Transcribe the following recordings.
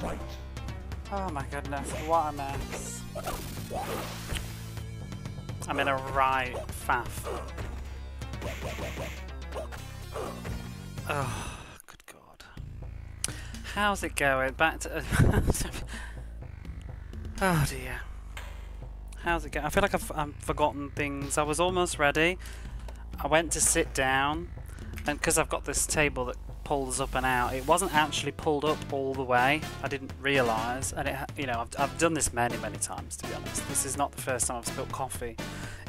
fight. Oh my goodness, what a mess. I'm in a right faff. Oh, good God. How's it going? Back to... oh dear. How's it going? I feel like I've forgotten things. I was almost ready. I went to sit down, and because I've got this table that pulls up and out, it wasn't actually pulled up all the way. I didn't realise, and it, you know, I've done this many times, to be honest. This is not the first time I've spilled coffee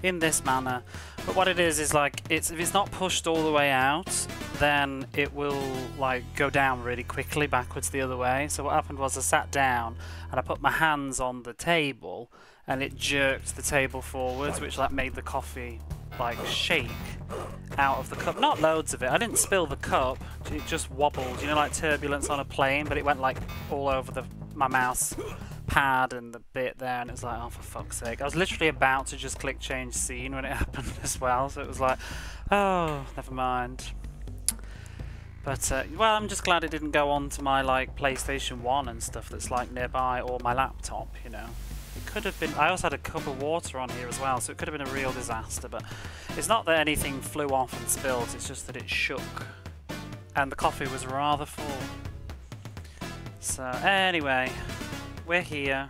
in this manner. But what it is like, if it's not pushed all the way out, then it will like go down really quickly backwards the other way. So what happened was I sat down and I put my hands on the table, and it jerked the table forwards, which like made the coffee like shake out of the cup. Not loads of it. I didn't spill the cup. It just wobbled, you know, like turbulence on a plane, but it went like all over my mouse pad and the bit there, and it was like, oh, for fuck's sake. I was literally about to just click change scene when it happened as well, so it was like, oh, never mind. But, well, I'm just glad it didn't go on to my, like, PlayStation 1 and stuff that's, like, nearby, or my laptop, you know. It could have been... I also had a cup of water on here as well, so it could have been a real disaster, but it's not that anything flew off and spilled, it's just that it shook. And the coffee was rather full. So, anyway, we're here.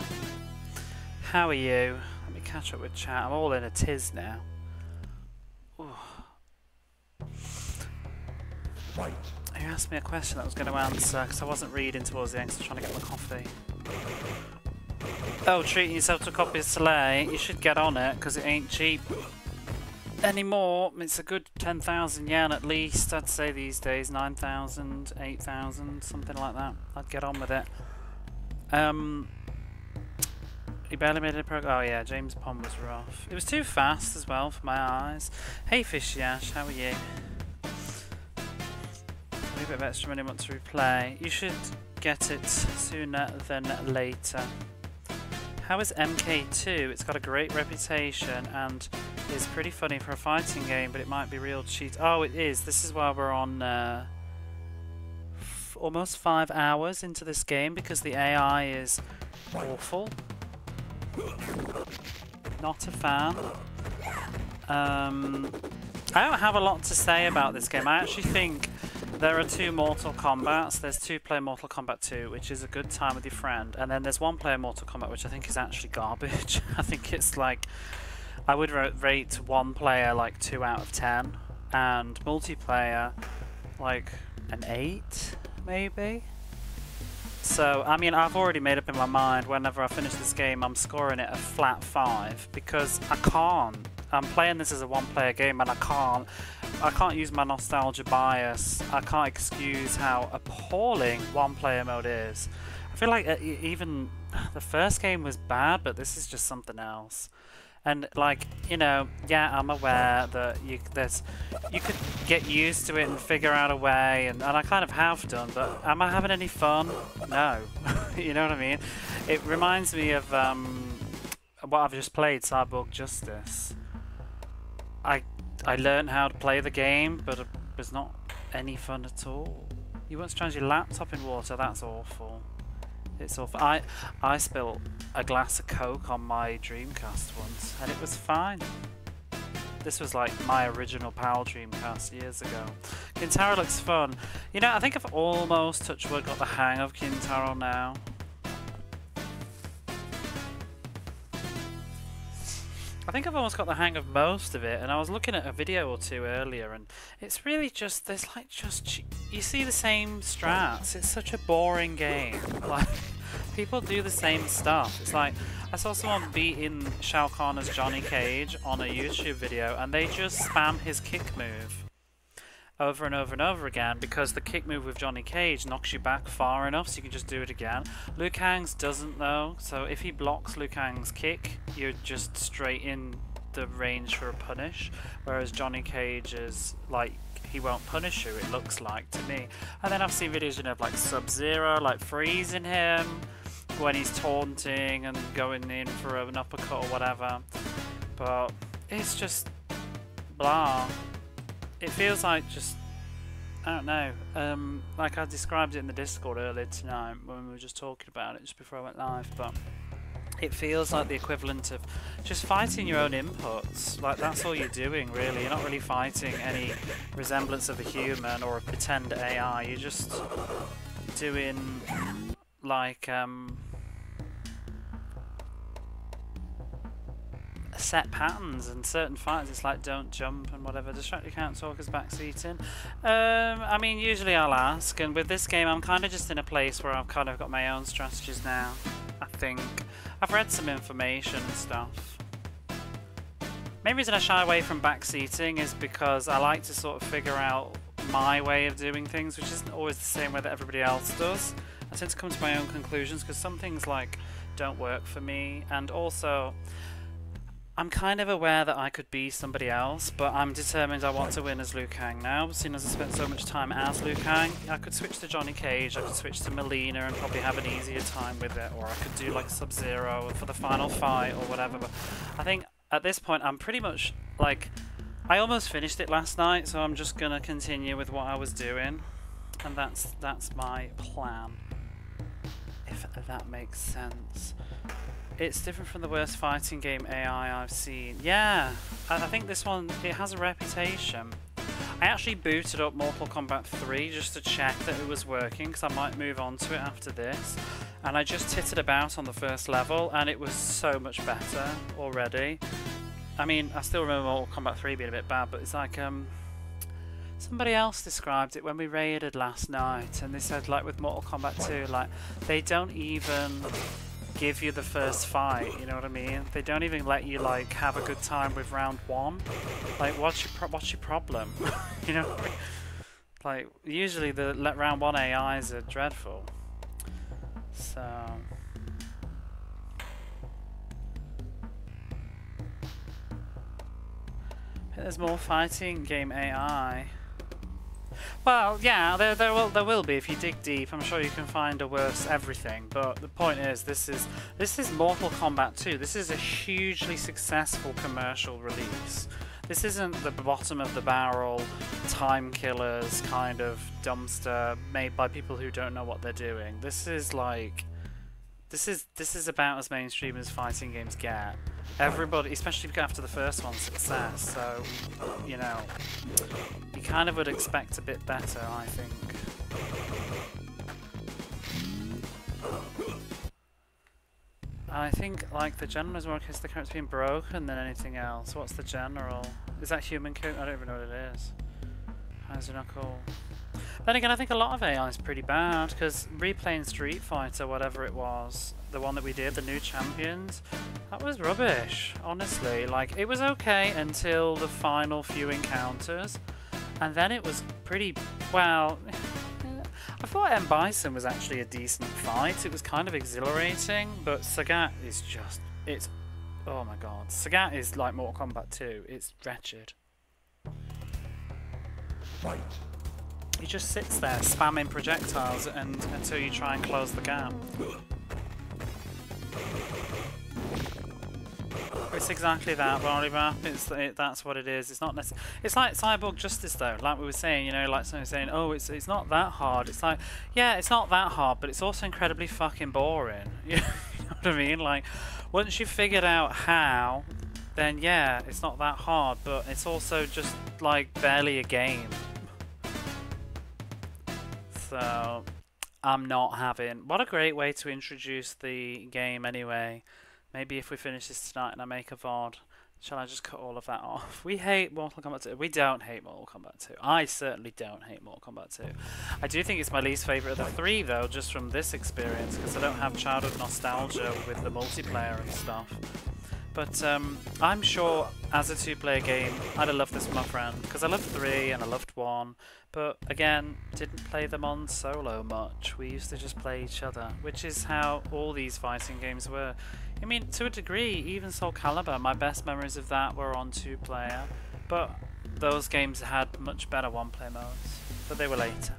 How are you? Let me catch up with chat. I'm all in a tiz now. Ooh. Right. You asked me a question that I was going to answer, because I wasn't reading towards the end, because I was trying to get my coffee. Oh, treating yourself to a copy of Soleil, you should get on it, because it ain't cheap anymore. It's a good 10,000 yen at least, I'd say these days, 9,000, 8,000, something like that. I'd get on with it. He barely made it a program. Oh yeah, James Pond was rough. It was too fast as well for my eyes. Hey Fishy Ash, how are you? A bit of extra money want to replay. You should get it sooner than later. How is MK2? It's got a great reputation and is pretty funny for a fighting game, but it might be real cheat. Oh, it is. This is why we're on almost 5 hours into this game, because the AI is awful. Not a fan. I don't have a lot to say about this game. I actually think there are two Mortal Kombats. There's two-player Mortal Kombat 2, which is a good time with your friend. And then there's one-player Mortal Kombat, which I think is actually garbage. I think it's like... I would rate one player like 2 out of 10. And multiplayer, like, an 8, maybe? So, I mean, I've already made up in my mind, whenever I finish this game, I'm scoring it a flat 5. Because I can't. I'm playing this as a one-player game, and I can't use my nostalgia bias. I can't excuse how appalling one-player mode is. I feel like even the first game was bad, but this is just something else. And like, you know, yeah, I'm aware that you could get used to it and figure out a way, and I kind of have done, but am I having any fun? No. You know what I mean? It reminds me of what I've just played, Cyborg Justice. I learned how to play the game, but it was not any fun at all. You once change your laptop in water, that's awful. It's awful. I spilled a glass of Coke on my Dreamcast once, and it was fine. This was like my original PAL Dreamcast years ago. Kintaro looks fun. You know, I think I've almost, touch wood, got the hang of Kintaro now. I think I've almost got the hang of most of it, and I was looking at a video or two earlier, and it's really just, there's like just, you see the same strats, it's such a boring game, like, people do the same stuff. It's like, I saw someone beating Shao Kahn as Johnny Cage on a YouTube video, and they just spam his kick move over and over and over again, because the kick move with Johnny Cage knocks you back far enough so you can just do it again. Liu Kang's doesn't though, so if he blocks Liu Kang's kick, you're just straight in the range for a punish, whereas Johnny Cage is like, he won't punish you, it looks like, to me. And then I've seen videos, you know, of like Sub-Zero, like freezing him when he's taunting and going in for an uppercut or whatever, but it's just blah. It feels like just I don't know. Like I described it in the Discord earlier tonight when we were just talking about it just before I went live, but it feels like the equivalent of just fighting your own inputs. Like, that's all you're doing, really. You're not really fighting any resemblance of a human or a pretend AI. You're just doing, like, set patterns and certain fights. It's like don't jump and whatever. Distract your count talkers backseating. I mean, usually I'll ask, and with this game I'm kind of just in a place where I've kind of got my own strategies now. I think I've read some information and stuff. Main reason I shy away from backseating is because I like to sort of figure out my way of doing things, which isn't always the same way that everybody else does. I tend to come to my own conclusions because some things like don't work for me, and also I'm kind of aware that I could be somebody else, but I'm determined I want to win as Liu Kang now. Seeing as I spent so much time as Liu Kang, I could switch to Johnny Cage, I could switch to Mileena and probably have an easier time with it, or I could do like Sub-Zero for the final fight or whatever. But I think at this point I'm pretty much like, I almost finished it last night, so I'm just gonna continue with what I was doing, and that's my plan, if that makes sense. It's different from the worst fighting game AI I've seen. Yeah, I think this one, it has a reputation. I actually booted up Mortal Kombat 3 just to check that it was working, because I might move on to it after this. And I just tittered about on the first level, and it was so much better already. I mean, I still remember Mortal Kombat 3 being a bit bad, but it's like, somebody else described it when we raided last night, and they said, like, with Mortal Kombat 2, like, they don't even give you the first fight, you know what I mean? They don't even let you like have a good time with round one. Like, what's your problem? You know, like usually the round one AIs are dreadful. So there's more fighting game AI. Well, yeah, there will be if you dig deep. I'm sure you can find a worse everything. But the point is, this is Mortal Kombat 2. This is a hugely successful commercial release. This isn't the bottom of the barrel, time killers kind of dumpster made by people who don't know what they're doing. This is like, this is about as mainstream as fighting games get. Everybody, especially after the first one's success, so, you know, you kind of would expect a bit better, I think. I think, like, the general is more in case the character's being broken than anything else. What's the general? Is that human code? I don't even know what it is. How's it not cool? Then again, I think a lot of AI is pretty bad, because replaying Street Fighter, whatever it was, the one that we did, the new champions, that was rubbish, honestly. Like, it was okay until the final few encounters, and then it was pretty, well, I thought M. Bison was actually a decent fight. It was kind of exhilarating, but Sagat is just, it's, oh my god. Sagat is like Mortal Kombat 2, it's wretched. Fight. He just sits there spamming projectiles and until you try and close the gap. It's exactly that, Rory Rap. That's what it is. It's not necessarily. It's like Cyborg Justice, though. Like we were saying, you know, like someone saying, "Oh, it's not that hard." It's like, yeah, it's not that hard, but it's also incredibly fucking boring. You know what I mean? Like, once you've figured out how, then yeah, it's not that hard, but it's also just like barely a game. So I'm not having. What a great way to introduce the game, anyway. Maybe if we finish this tonight and I make a VOD, shall I just cut all of that off? We hate Mortal Kombat 2. We don't hate Mortal Kombat 2. I certainly don't hate Mortal Kombat 2. I do think it's my least favourite of the three, though, just from this experience, because I don't have childhood nostalgia with the multiplayer and stuff. But I'm sure, as a two-player game, I'd have loved this with my friend, because I loved 3 and I loved 1, but again, didn't play them on solo much. We used to just play each other, which is how all these fighting games were. I mean, to a degree, even Soul Calibur, my best memories of that were on two-player, but those games had much better one-player modes, but they were later.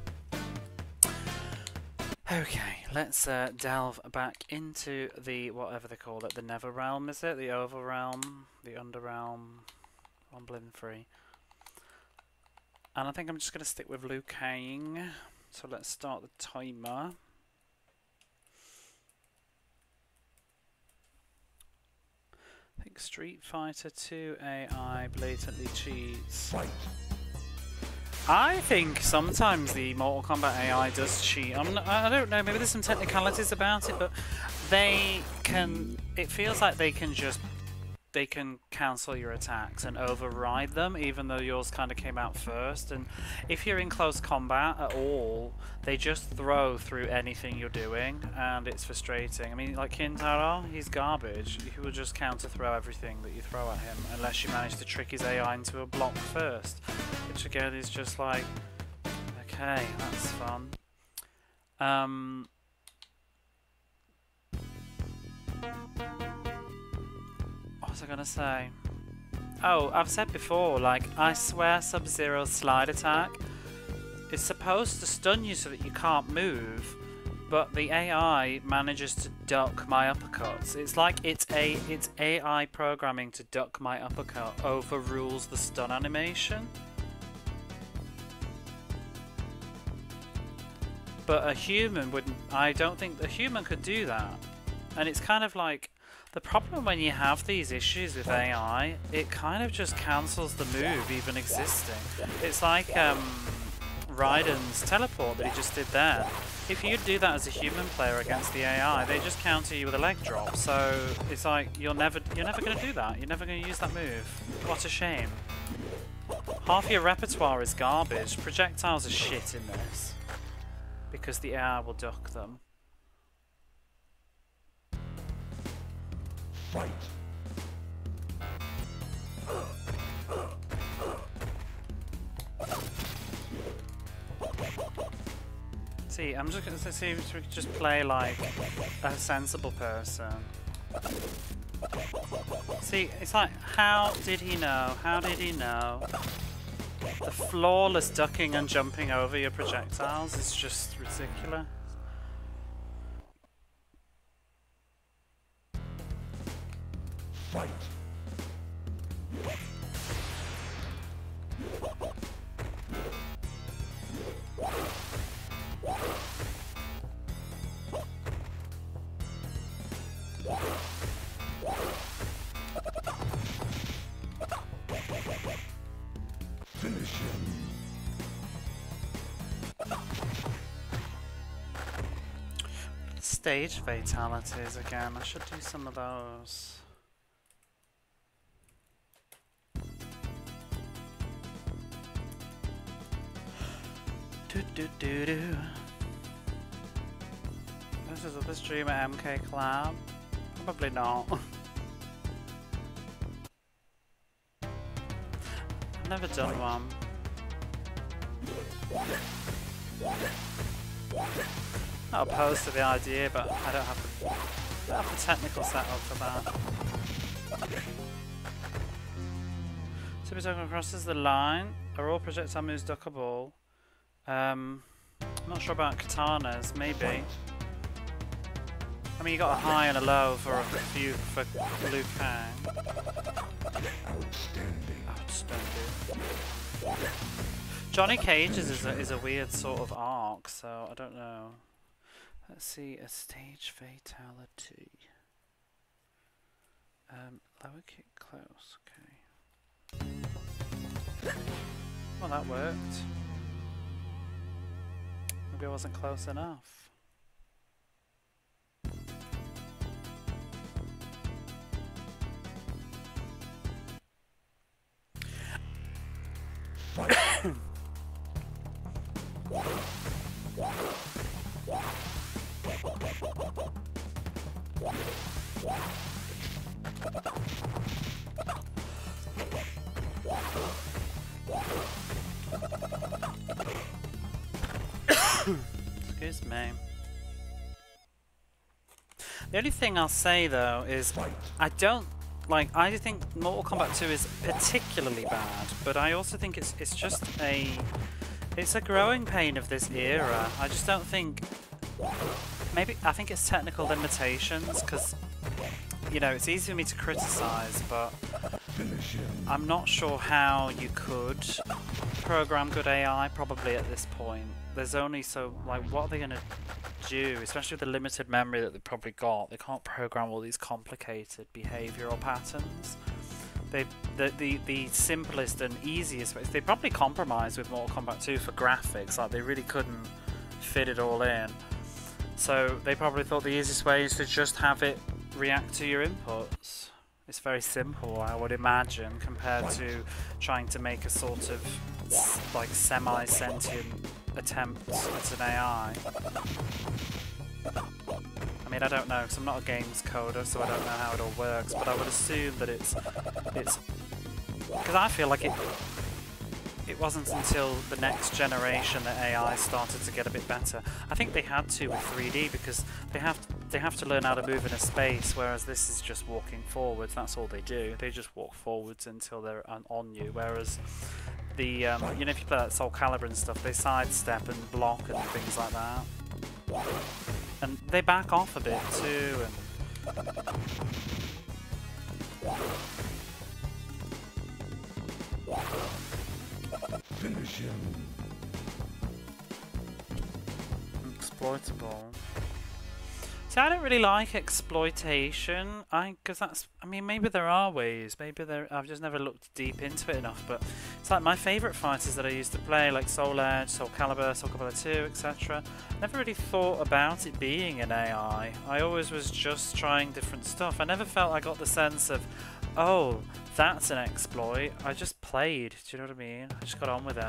Okay, let's delve back into the, whatever they call it, the Never Realm, is it? The Overrealm, the Underrealm, I'm blin free. And I think I'm just going to stick with Liu Kang. So let's start the timer. I think Street Fighter 2 AI blatantly cheats. Fight. I think sometimes the Mortal Kombat AI does cheat. I don't know, maybe there's some technicalities about it, but it feels like they can cancel your attacks and override them, even though yours kind of came out first. And if you're in close combat at all, they just throw through anything you're doing, and it's frustrating. I mean, like Kintaro, he's garbage. He will just counter throw everything that you throw at him, unless you manage to trick his AI into a block first, which again is just like, okay, that's fun. What was I gonna say? Oh, I've said before, like, I swear Sub-Zero's slide attack is supposed to stun you so that you can't move, but the AI manages to duck my uppercuts. It's like it's AI programming to duck my uppercut overrules the stun animation. But a human wouldn't. I don't think a human could do that. And it's kind of like, the problem when you have these issues with AI, it kind of just cancels the move even existing. It's like Raiden's teleport that he just did there. If you do that as a human player against the AI, they just counter you with a leg drop. So it's like you're never going to do that. You're never going to use that move. What a shame. Half your repertoire is garbage. Projectiles are shit in this because the AI will duck them. Right. See, I'm just going to see if we can just play like a sensible person. See, it's like, how did he know? How did he know? The flawless ducking and jumping over your projectiles is just ridiculous. Right. Finish him. Stage fatalities again. I should do some of those. This is another stream at MK Collab. Probably not. I've never done one. Not opposed to the idea, but I don't have the technical setup for that. Super Token crosses the line. Are all projectile moves duckable? I'm not sure about katanas, maybe. I mean, you got a high and a low for a few for Liu Kang. Outstanding. Outstanding. Johnny Cage is a weird sort of arc, so I don't know. Let's see, a stage fatality. Lower kick close, okay. Well, that worked. Maybe I wasn't close enough. Excuse me. The only thing I'll say though is I think Mortal Kombat 2 is particularly bad, but I also think it's just a growing pain of this era. I just don't think, maybe I think it's technical limitations, because you know, it's easy for me to criticize, but I'm not sure how you could program good AI? Probably at this point. There's only so, like, what are they going to do? Especially with the limited memory that they've probably got. They can't program all these complicated behavioural patterns. The simplest and easiest ways, they probably compromised with Mortal Kombat 2 for graphics. Like, they really couldn't fit it all in. So they probably thought the easiest way is to just have it react to your inputs. It's very simple, I would imagine, compared to trying to make a sort of like semi-sentient attempt at an AI. I mean, I don't know, because I'm not a games coder, so I don't know how it all works, but I would assume that it's because I feel like it wasn't until the next generation that AI started to get a bit better. I think they had to with 3D, because they have to learn how to move in a space, whereas this is just walking forwards. That's all they do. They just walk forwards until they're on you. Whereas the you know, if you play that Soul Calibur and stuff, they sidestep and block and things like that, and they back off a bit too. And finish him. Exploitable. See, I don't really like exploitation. Because that's, I mean, maybe there are ways. Maybe there. I've just never looked deep into it enough. But it's like my favourite fighters that I used to play, like Soul Edge, Soul Calibur, Soul Calibur 2, etc. Never really thought about it being an AI. I always was just trying different stuff. I never felt I got the sense of, oh, that's an exploit. I just played, do you know what I mean? I just got on with it.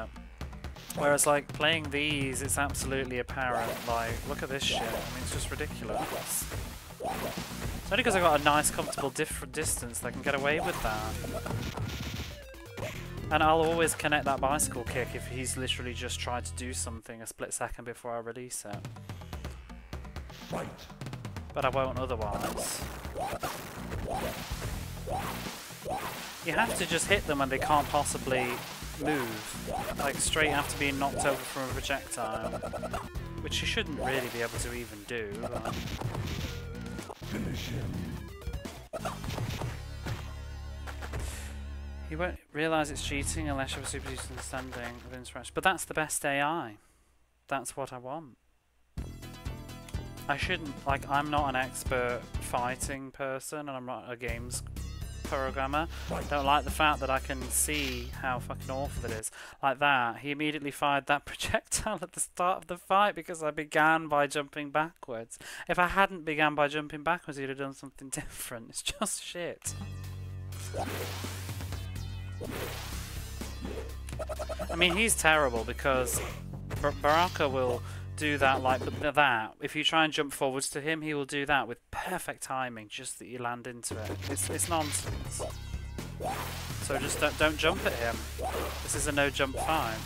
Whereas, like, playing these, it's absolutely apparent. Like, look at this shit. I mean, it's just ridiculous. It's only because I got a nice, comfortable distance that I can get away with that. And I'll always connect that bicycle kick if he's literally just tried to do something a split second before I release it. Fight. But I won't otherwise. You have to just hit them when they can't possibly move, like straight after being knocked over from a projectile, which you shouldn't really be able to even do. But... finish him. You won't realise it's cheating unless you have a super decent standing of interaction. But that's the best AI. That's what I want. I shouldn't, like, I'm not an expert fighting person, and I'm not a games programmer. I don't like the fact that I can see how fucking awful it is. Like that, he immediately fired that projectile at the start of the fight because I began by jumping backwards. If I hadn't began by jumping backwards, he'd have done something different. It's just shit. I mean, he's terrible because Baraka will do that, like that. If you try and jump forwards to him, he will do that with perfect timing, just that you land into it. It's nonsense. So just don't jump at him. This is a no jump fight.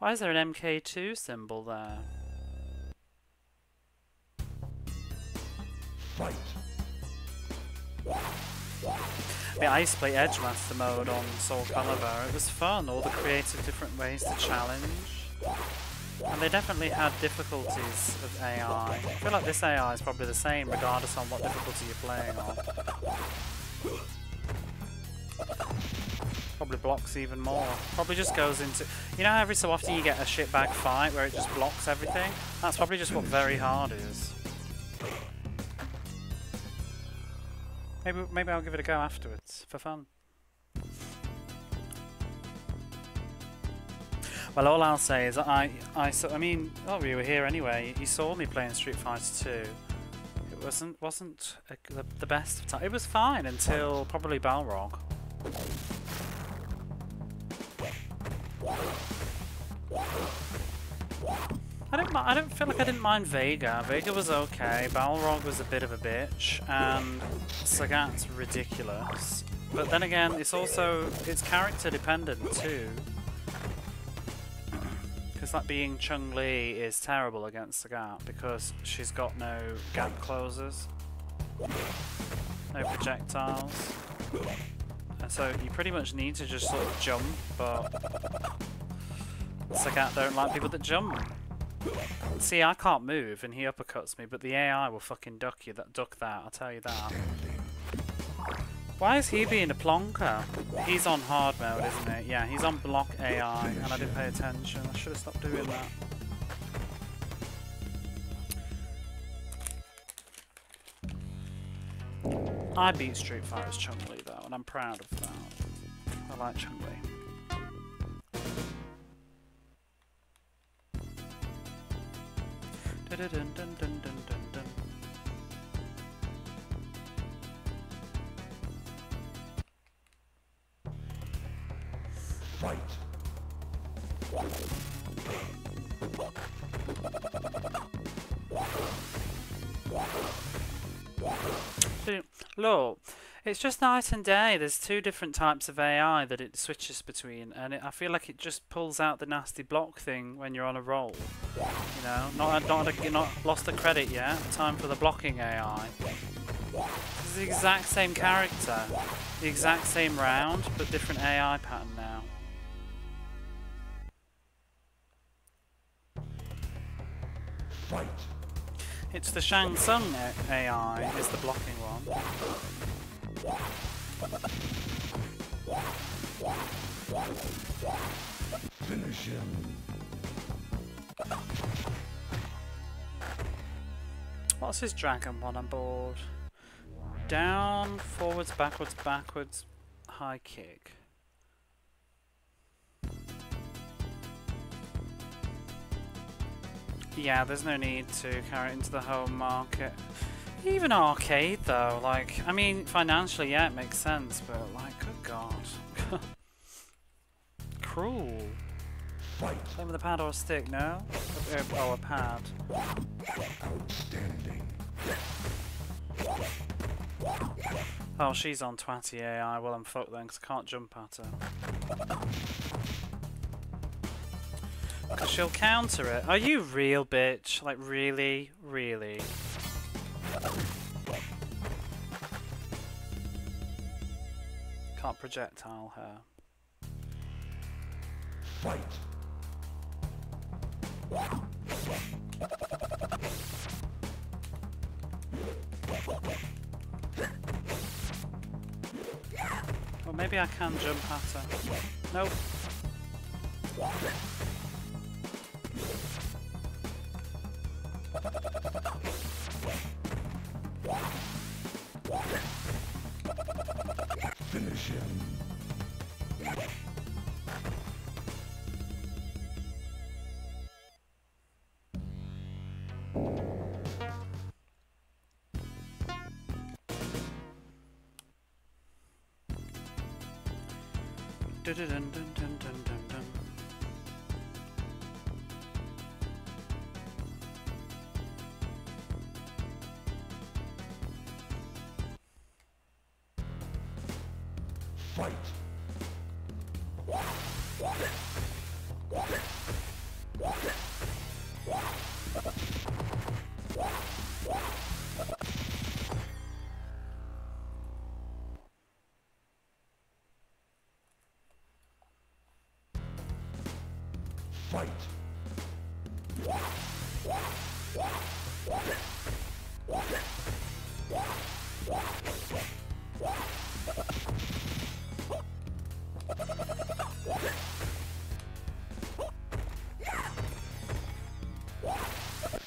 Why is there an MK2 symbol there? Fight. I mean, I used to play Edgemaster mode on Soul Calibur. It was fun, all the creative different ways to challenge. And they definitely had difficulties of AI. I feel like this AI is probably the same, regardless on what difficulty you're playing on. Probably blocks even more. Probably just goes into... You know how every so often you get a shitbag fight where it just blocks everything? That's probably just what very hard is. Maybe I'll give it a go afterwards, for fun. Well, all I'll say is that I mean, oh, you were here anyway. You saw me playing Street Fighter 2. It wasn't the best of time. It was fine until probably Balrog. I don't feel like I didn't mind Vega. Vega was okay, Balrog was a bit of a bitch, and Sagat's ridiculous. But then again, it's also, it's character dependent too. Because like being Chun-Li is terrible against Sagat because she's got no gap closers, no projectiles. And so you pretty much need to just sort of jump, but Sagat don't like people that jump. See, I can't move and he uppercuts me, but the AI will fucking duck that, I'll tell you that. Why is he being a plonker? He's on hard mode, isn't he? Yeah, he's on block AI, and I didn't pay attention. I should have stopped doing that. I beat Street Fighter's Chun-Li though, and I'm proud of that. I like Chun-Li. Fight. Look, it's just night and day. There's two different types of AI that it switches between, and I feel like it just pulls out the nasty block thing when you're on a roll. You know, not lost the credit yet. Time for the blocking AI. It's the exact same character, the exact same round, but different AI pattern now. Right. It's the Shang Tsung AI, is the blocking one. Finish him. What's his dragon one on board? Down, forwards, backwards, backwards, high kick. Yeah, there's no need to carry it into the home market. Even arcade though, like, I mean, financially, yeah, it makes sense, but like, good god. Cruel. Play with a pad or a stick, no? Oh, a pad. Outstanding. Oh, she's on twatty AI. Well, I'm fucked then, because I can't jump at her. Because she'll counter it. Are you real, bitch? Like, really? Really? Can't projectile her. Fight. Well, maybe I can jump at her. Nope. Finish him. Fight. Fight.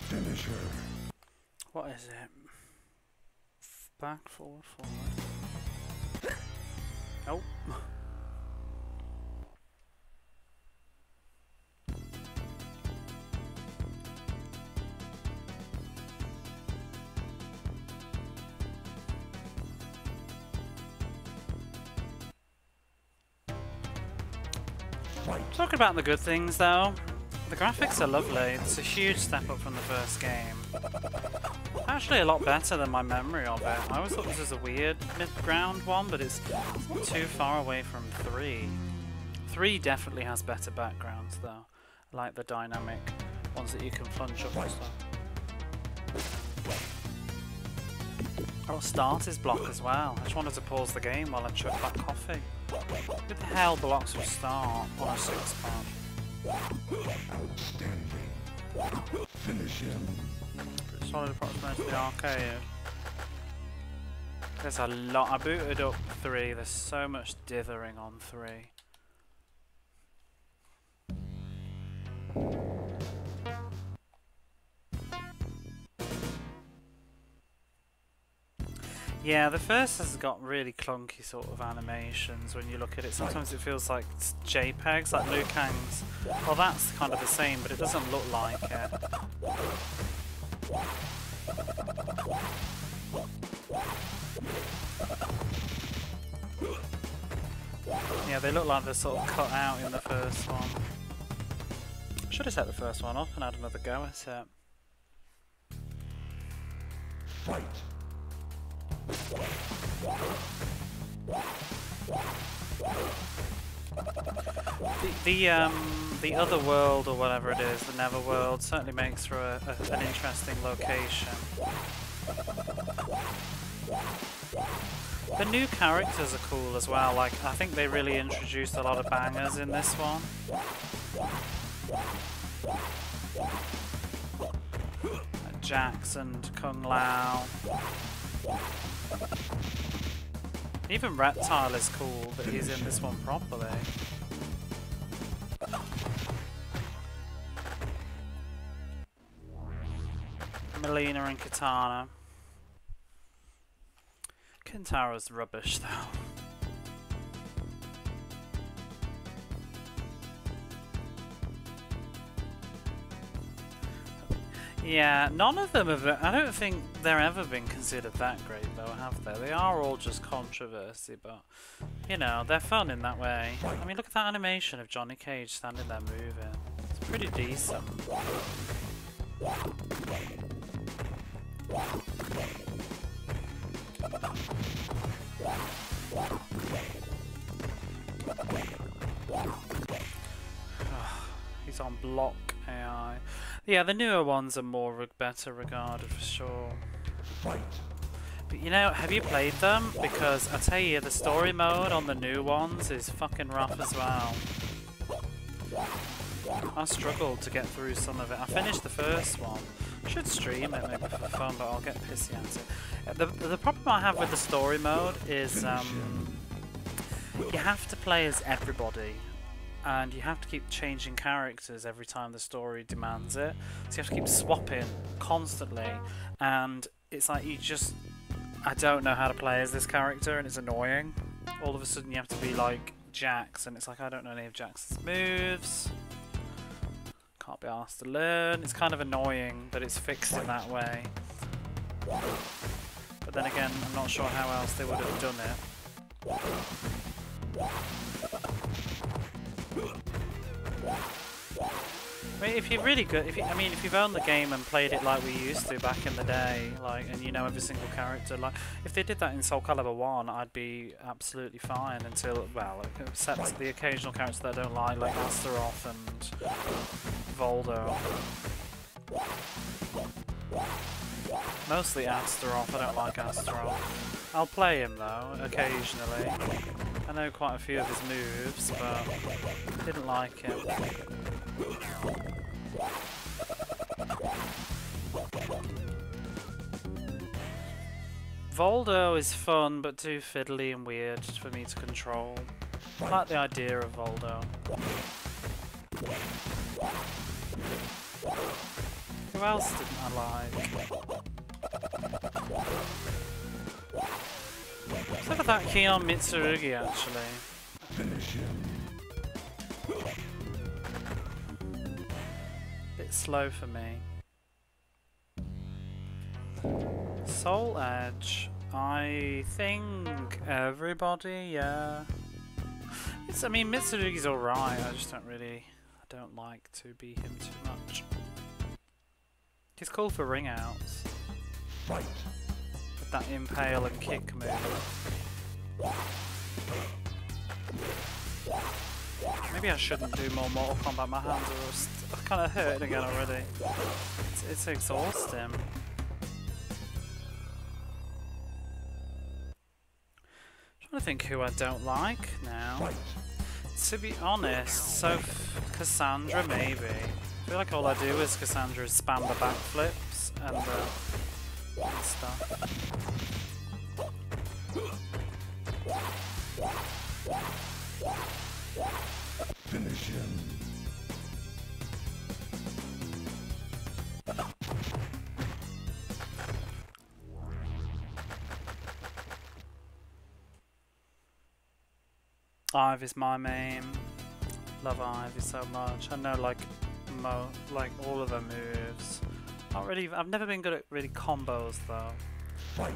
Finish her. What is it? Back, forward, forward. Nope. Talking about the good things though, the graphics are lovely. It's a huge step up from the first game. Actually a lot better than my memory of it. I always thought this was a weird mid-ground one, but it's not too far away from 3. 3 definitely has better backgrounds though, like the dynamic ones that you can plunge up and stuff. Oh, start is block as well. I just wanted to pause the game while I chug that coffee. Who the hell blocks with start on a 6 pad? Outstanding. Finish him. Solid approximation to the arcade. There's a lot. I booted up 3. There's so much dithering on 3. Yeah, the first has got really clunky sort of animations when you look at it. Sometimes it feels like JPEGs, like Liu Kang's. Well, that's kind of the same, but it doesn't look like it. Yeah, they look like they're sort of cut out in the first one. Should have set the first one up and had another go at it. Fight. The other world or whatever it is, the Neverworld, certainly makes for an interesting location. The new characters are cool as well. Like, I think they really introduced a lot of bangers in this one. Like Jax and Kung Lao. Even Reptile is cool, but he's in this one properly. Mileena and Kitana. Kintaro's rubbish though. Yeah, none of them have. I don't think they've ever been considered that great, though, have they? They are all just controversy, but you know they're fun in that way. I mean, look at that animation of Johnny Cage standing there moving. It's pretty decent. He's on block AI. Yeah, the newer ones are more better regarded for sure. Right. But you know, have you played them? Because I tell you, the story mode on the new ones is fucking rough as well. I struggled to get through some of it. I finished the first one. I should stream it maybe for fun, but I'll get pissy at it. The problem I have with the story mode is you have to play as everybody. And you have to keep changing characters every time the story demands it. So you have to keep swapping constantly. And it's like you just... I don't know how to play as this character and it's annoying. All of a sudden you have to be like Jax and it's like I don't know any of Jax's moves. Can't be asked to learn. It's kind of annoying that it's fixed in that way. But then again, I'm not sure how else they would have done it. I mean, if you're really good, if you've owned the game and played it like we used to back in the day, like, and you know every single character, like, if they did that in Soul Calibur 1, I'd be absolutely fine until, well, except the occasional characters that I don't like Astaroth and Voldo. Mostly Astaroth, I don't like Astaroth. I'll play him though, occasionally. I know quite a few of his moves, but didn't like him. Voldo is fun, but too fiddly and weird for me to control. I like the idea of Voldo. Who else didn't I like? I was never that keen on Mitsurugi, actually. Finish him. Bit slow for me. Soul Edge. I think everybody, yeah. It's, I mean, Mitsurugi's alright, I just don't really... I don't like to be him too much. He's cool for ring outs. Fight. With that impale and kick move. Maybe I shouldn't do more Mortal Kombat. My hands are kind of hurting again already. It's exhausting. I'm trying to think who I don't like now. To be honest, so Cassandra maybe. I feel like all I do is Cassandra spam the backflips and stuff. Finish him. Ivy's my main. Love Ivy so much. I know like all of her moves. Not really. I've never been good at really combos though. Fight.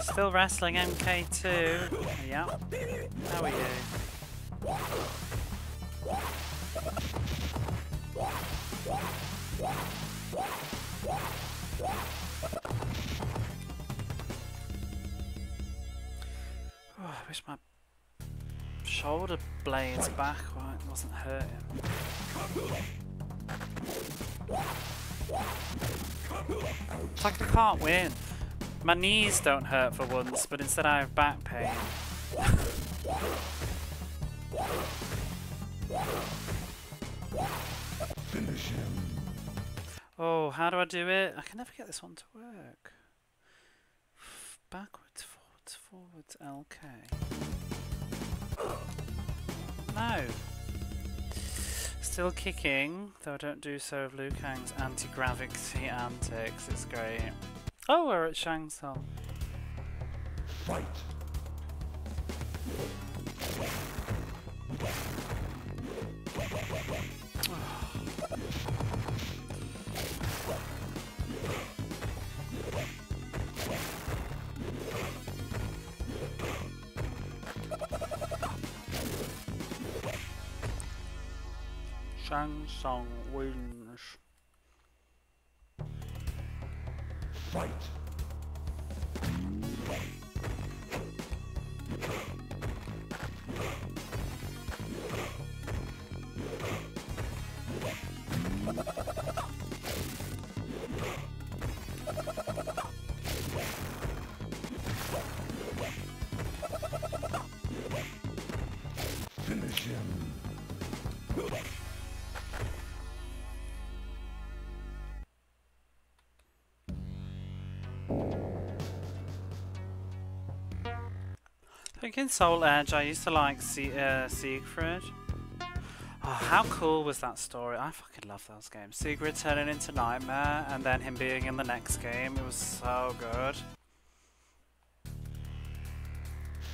Still wrestling MK2. Yeah. How are you? Oh, I wish my shoulder blades back wasn't hurting. It's like I can't win. My knees don't hurt for once, but instead I have back pain. Finish him. Oh, how do I do it? I can never get this one to work. Backwards. Forwards LK. No! Still kicking, though I don't do so of Liu Kang's anti-gravity antics. It's great. Oh, we're at Shang Tsung. Fight! Shang Tsung wins. Fight. Finish him. I think in Soul Edge I used to like Siegfried. Oh, how cool was that story? I fucking love those games. Siegfried turning into Nightmare and then him being in the next game. It was so good.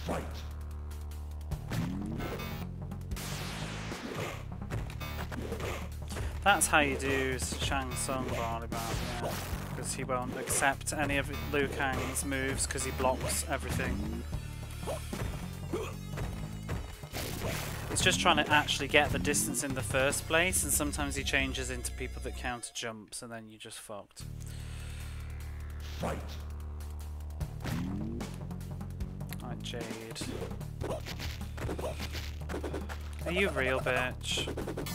Fight. That's how you do Shang Tsung volleyball, because he won't accept any of Liu Kang's moves because he blocks everything. It's just trying to actually get the distance in the first place, and sometimes he changes into people that counter jumps, and then you just fucked. Right. Alright, Jade. Are you real, bitch?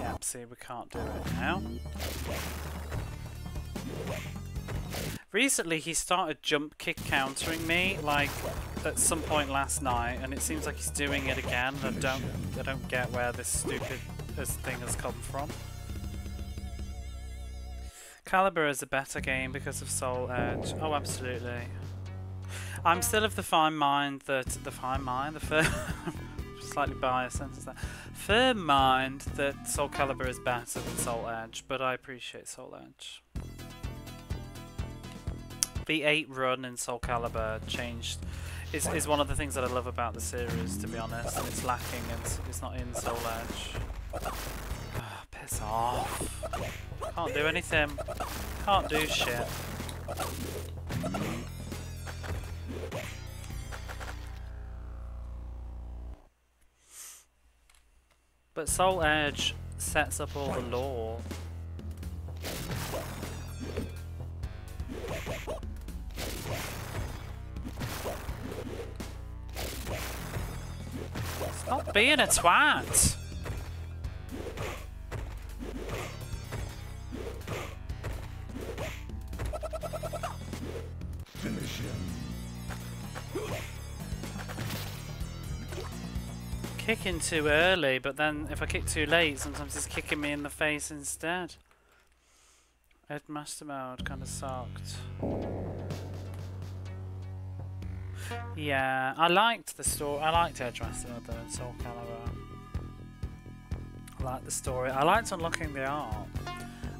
Yeah, see, we can't do it now. Recently, he started jump kick countering me, like at some point last night, and it seems like he's doing it again. And I don't get where this stupid thing has come from. Calibur is a better game because of Soul Edge. Oh, absolutely. I'm still of the fine mind that slightly biased sentence there. Firm mind that Soul Calibur is better than Soul Edge, but I appreciate Soul Edge. The 8 run in Soul Calibur changed, is one of the things that I love about the series, to be honest, and it's lacking and it's not in Soul Edge. Oh, piss off. Can't do anything. Can't do shit. But Soul Edge sets up all the lore. Stop being a twat! Finish him. kicking too early, but then if I kick too late, sometimes he's kicking me in the face instead. Edgemaster mode kind of sucked. Yeah, I liked the story. I liked Edgemaster mode though, Soul Calibur. I liked the story. I liked unlocking the art.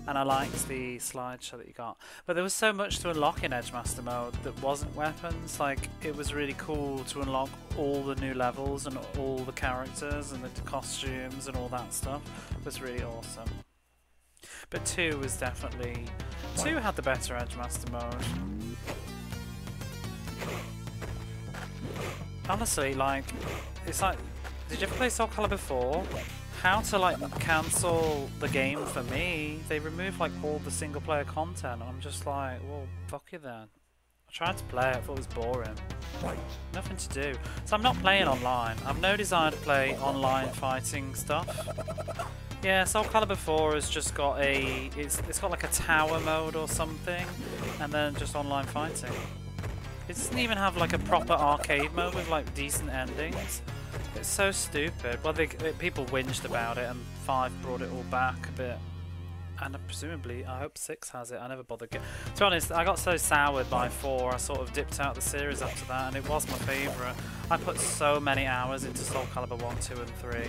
And I liked the slideshow that you got. But there was so much to unlock in Edgemaster mode that wasn't weapons. Like, it was really cool to unlock all the new levels and all the characters and the costumes and all that stuff. It was really awesome. But 2 was definitely... 2 had the better Edgemaster mode. Honestly, like... It's like... Did you ever play Soul Calibur 4? How to, like, cancel the game for me, they removed, like, all the single-player content, and I'm just like, well, fuck you then. I tried to play it, I thought it was boring. Nothing to do. So I'm not playing online. I've no desire to play online fighting stuff. Yeah, Soul Calibur 4 has just got a... It's got, like, a tower mode or something, and then just online fighting. It doesn't even have, like, a proper arcade mode with, like, decent endings. It's so stupid. Well, people whinged about it, and 5 brought it all back a bit. And presumably, I hope 6 has it. I never bothered. To be honest, I got so soured by 4, I sort of dipped out the series after that, and it was my favourite. I put so many hours into Soul Calibur 1, 2, and 3.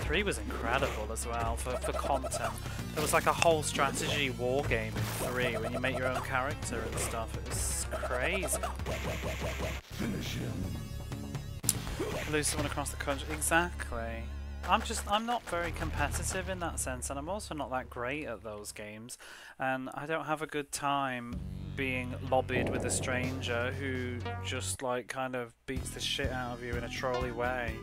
3 was incredible as well for content. There was like a whole strategy war game in 3 when you make your own character and stuff. It was crazy. Finish him. Lose someone across the country. Exactly. I'm not very competitive in that sense, and I'm also not that great at those games, and I don't have a good time being lobbied with a stranger who just like kind of beats the shit out of you in a trolley way.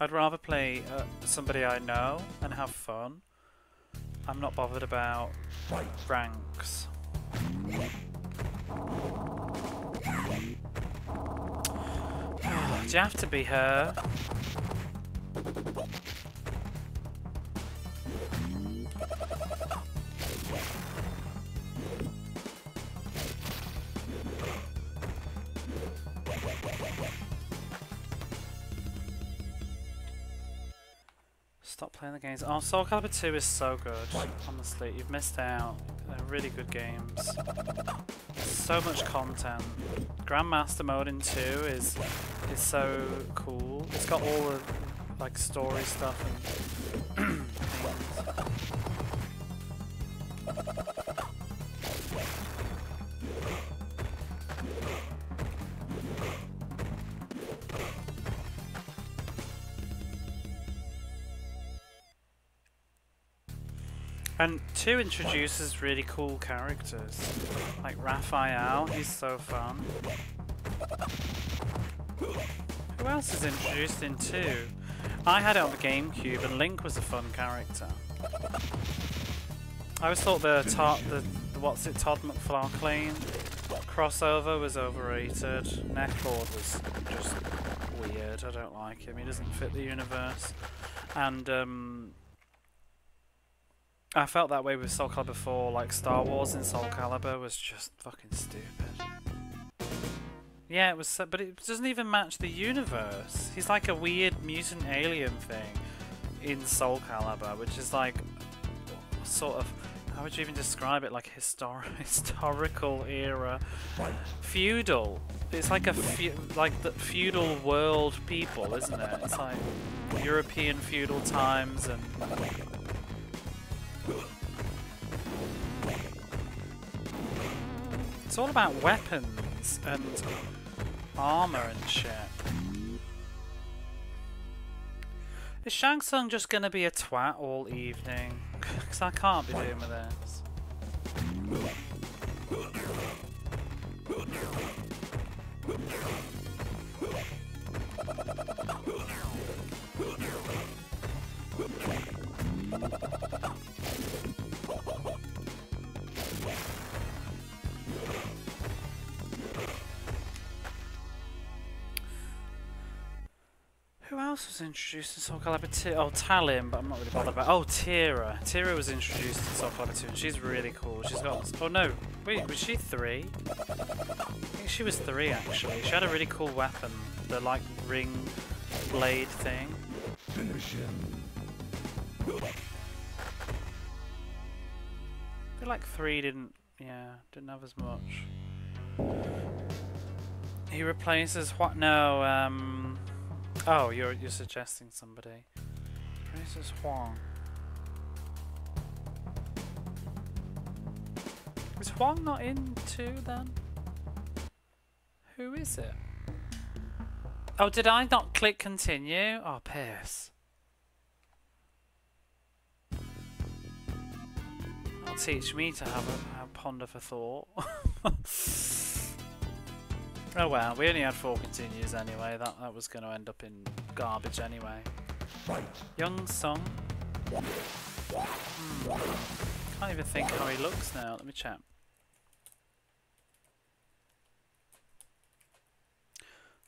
I'd rather play somebody I know and have fun. I'm not bothered about ranks. Do you have to be her? Stop playing the games. Oh, Soul Calibur 2 is so good. Honestly, you've missed out. They're really good games. So much content. Grandmaster mode in 2 is so cool. It's got all the like story stuff and and 2 introduces really cool characters, like Raphael, he's so fun. Who else is introduced in 2? I had it on the GameCube and Link was a fun character. I always thought the Todd McFarlane crossover was overrated. Necklord was just weird, I don't like him, he doesn't fit the universe. And I felt that way with Soul Calibur 4, like Star Wars in Soul Calibur was just fucking stupid. Yeah, it was so, but it doesn't even match the universe. He's like a weird mutant alien thing in Soul Calibur, which is like sort of, how would you even describe it? Like historical era, feudal. It's like a like the feudal world people, isn't it? It's like European feudal times and. It's all about weapons and armor and shit. Is Shang Tsung just gonna be a twat all evening? Because I can't be doing with this. Who else was introduced in Soul Calibur 2? Oh, Talim, but I'm not really bothered about. Oh, Tira. Tira was introduced in Soul Calibur 2, and she's really cool. She's got. Oh no, wait, was she 3? I think she was 3 actually. She had a really cool weapon, the like ring blade thing. Finish him. I feel like 3 didn't have as much. He replaces what? No, oh, you're suggesting somebody. Replaces Hwang. Is Hwang not in 2 then? Who is it? Oh, did I not click continue? Oh, piss. That'll teach me to have a ponder for thought. Oh well, we only had 4 continues anyway. That was going to end up in garbage anyway. Right. Young Sung. Can't even think how he looks now. Let me check.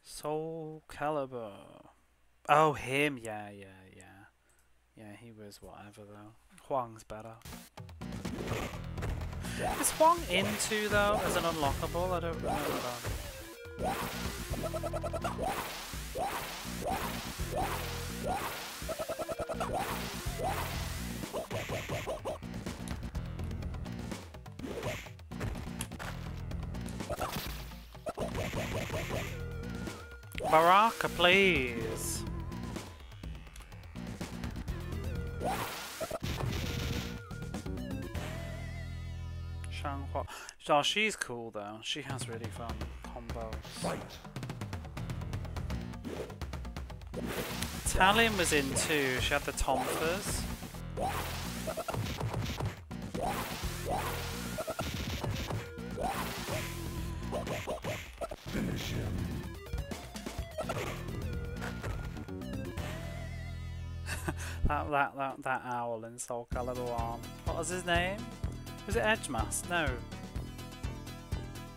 Soul Calibur. Oh, him. Yeah, he was whatever, though. Hwang's better. Is Hwang into, though, as an unlockable? I don't know. Baraka, please. Shanghua. Oh, she's cool though. She has really fun combos. Right. Talim was in 2. She had the tomfers. Finish him. that owl in Soul Calibur arm. What was his name? Was it Edgemaster? No.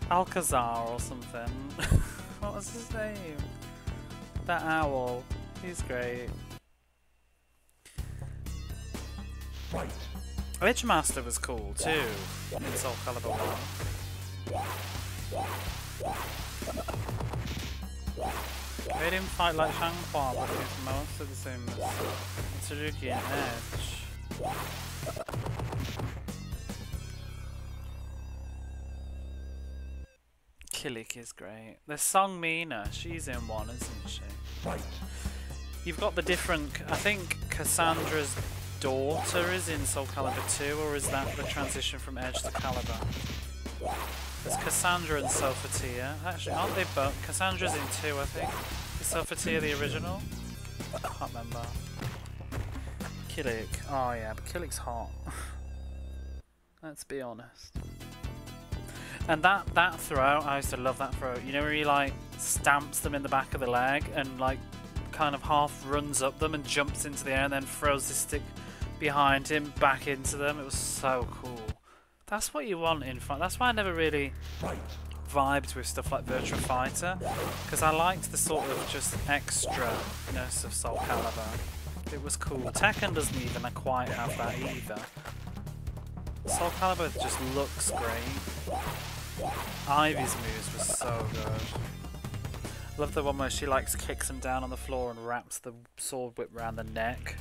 Alcazar or something. What was his name? That owl. He's great. Right. Edgemaster was cool too. In Soul Calibur 1. They didn't fight like Shang Tsung, but it's most of the same as Tsurugi and Edge. Kilik is great. There's Song Mileena, she's in 1, isn't she? Right. You've got the different... I think Cassandra's daughter is in Soul Calibur 2, or is that the transition from Edge to Calibur? There's Cassandra and Sophatia. Actually, aren't they both? Cassandra's in 2, I think. Is Sophatia the original? I can't remember. Kilik. Oh yeah, but Kilik's hot. Let's be honest. And that throw, I used to love that throw. You know where he like stamps them in the back of the leg and like kind of half runs up them and jumps into the air and then throws his stick behind him back into them. It was so cool. That's what you want in fight. That's why I never really vibed with stuff like Virtua Fighter, because I liked the sort of just extra-ness of Soul Calibur. It was cool. Tekken doesn't even quite have that either. Soul Calibur just looks great. Ivy's moves were so good. Love the one where she likes kicks him down on the floor and wraps the sword whip around the neck.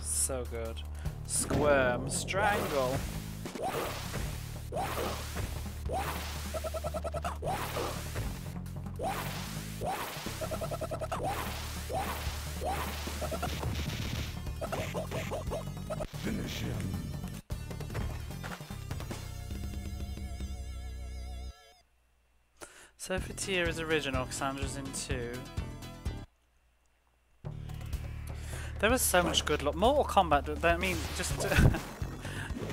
So good. Squirm, strangle. Finish him. Sophatia is original, Cassandra's in 2. There was so much good luck. Mortal Kombat, I mean, just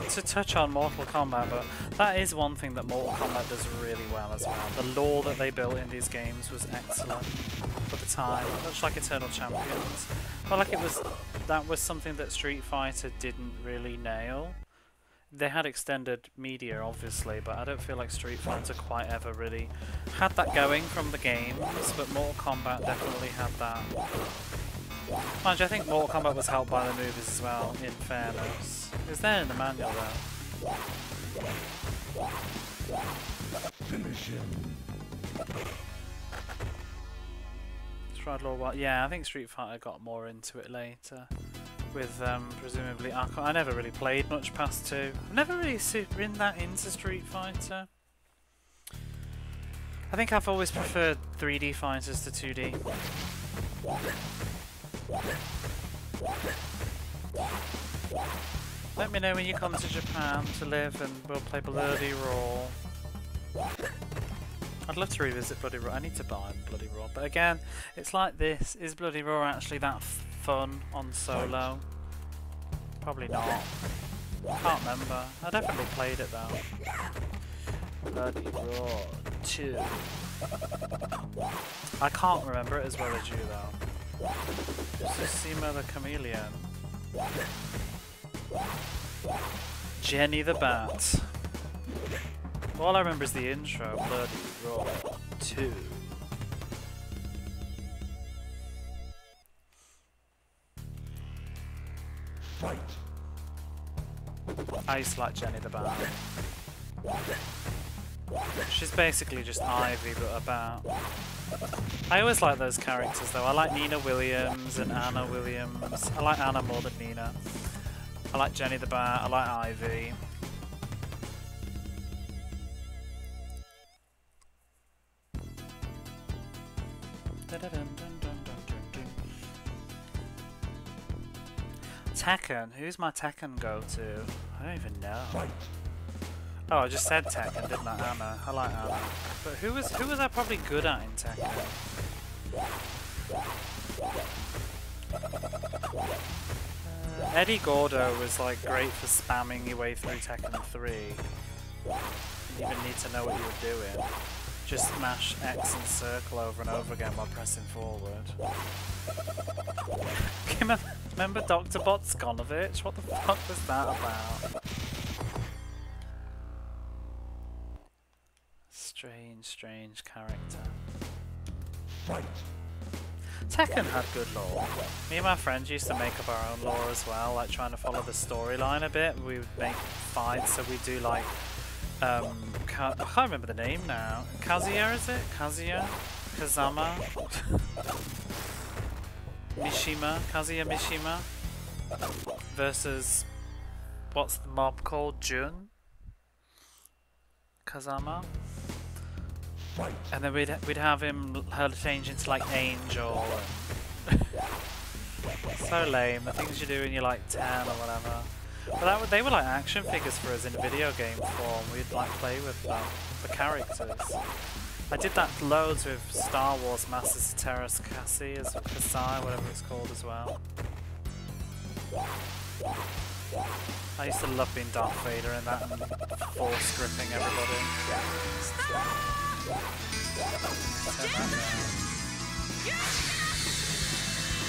to touch on Mortal Kombat, but that is one thing that Mortal Kombat does really well as well. The lore that they built in these games was excellent for the time, much like Eternal Champions. But like that was something that Street Fighter didn't really nail. They had extended media, obviously, but I don't feel like Street Fighter quite ever really had that going from the games, but Mortal Kombat definitely had that. Mind you, I think Mortal Kombat was helped by the movies as well, in fairness. It was there in the manual, though. Finish him. Shroud Law Wild. Yeah, I think Street Fighter got more into it later. With presumably Arkham. I never really played much past 2. I've never really super been that into Street Fighter. I think I've always preferred 3D fighters to 2D. Let me know when you come to Japan to live and we'll play Bloody Roar. I'd love to revisit Bloody Roar. I need to buy Bloody Roar. But again, it's like this. Is Bloody Roar actually that fun on solo? Probably not. Can't remember. I definitely played it though. Bloody Roar 2. I can't remember it as well as you though. Susima the Chameleon. Jenny the Bat. All I remember is the intro, Bloody Roar 2. Fight. I used to like Jenny the Bat. She's basically just Ivy but a bat. I always like those characters though. I like Nina Williams and Anna Williams. I like Anna more than Nina. I like Jenny the Bat, I like Ivy. Tekken? Who's my Tekken go-to? I don't even know. Oh, I just said Tekken, didn't I? Anna. I like Anna. But who was I probably good at in Tekken? Eddie Gordo was like great for spamming your way through Tekken 3. You didn't even need to know what you were doing. Just mash X and circle over and over again while pressing forward. Remember Dr. Botskonovich? What the fuck was that about? Strange, strange character. Right. Tekken had good lore. Me and my friends used to make up our own lore as well, like trying to follow the storyline a bit. We would make fights, so we do like... I can't remember the name now. Kazuya, is it? Kazuya? Kazama? Mishima? Kazuya Mishima? Versus... what's the mob called? Jun? Kazama? And then we'd have her change into like Angel. So lame, the things you do when you're like 10 or whatever. But they were like action figures for us in a video game form. We'd like play with them, the characters. I did that loads with Star Wars Masters of Terras Cassie, as Kasai, whatever it's called as well. I used to love being Darth Vader in that and force gripping everybody. Stop!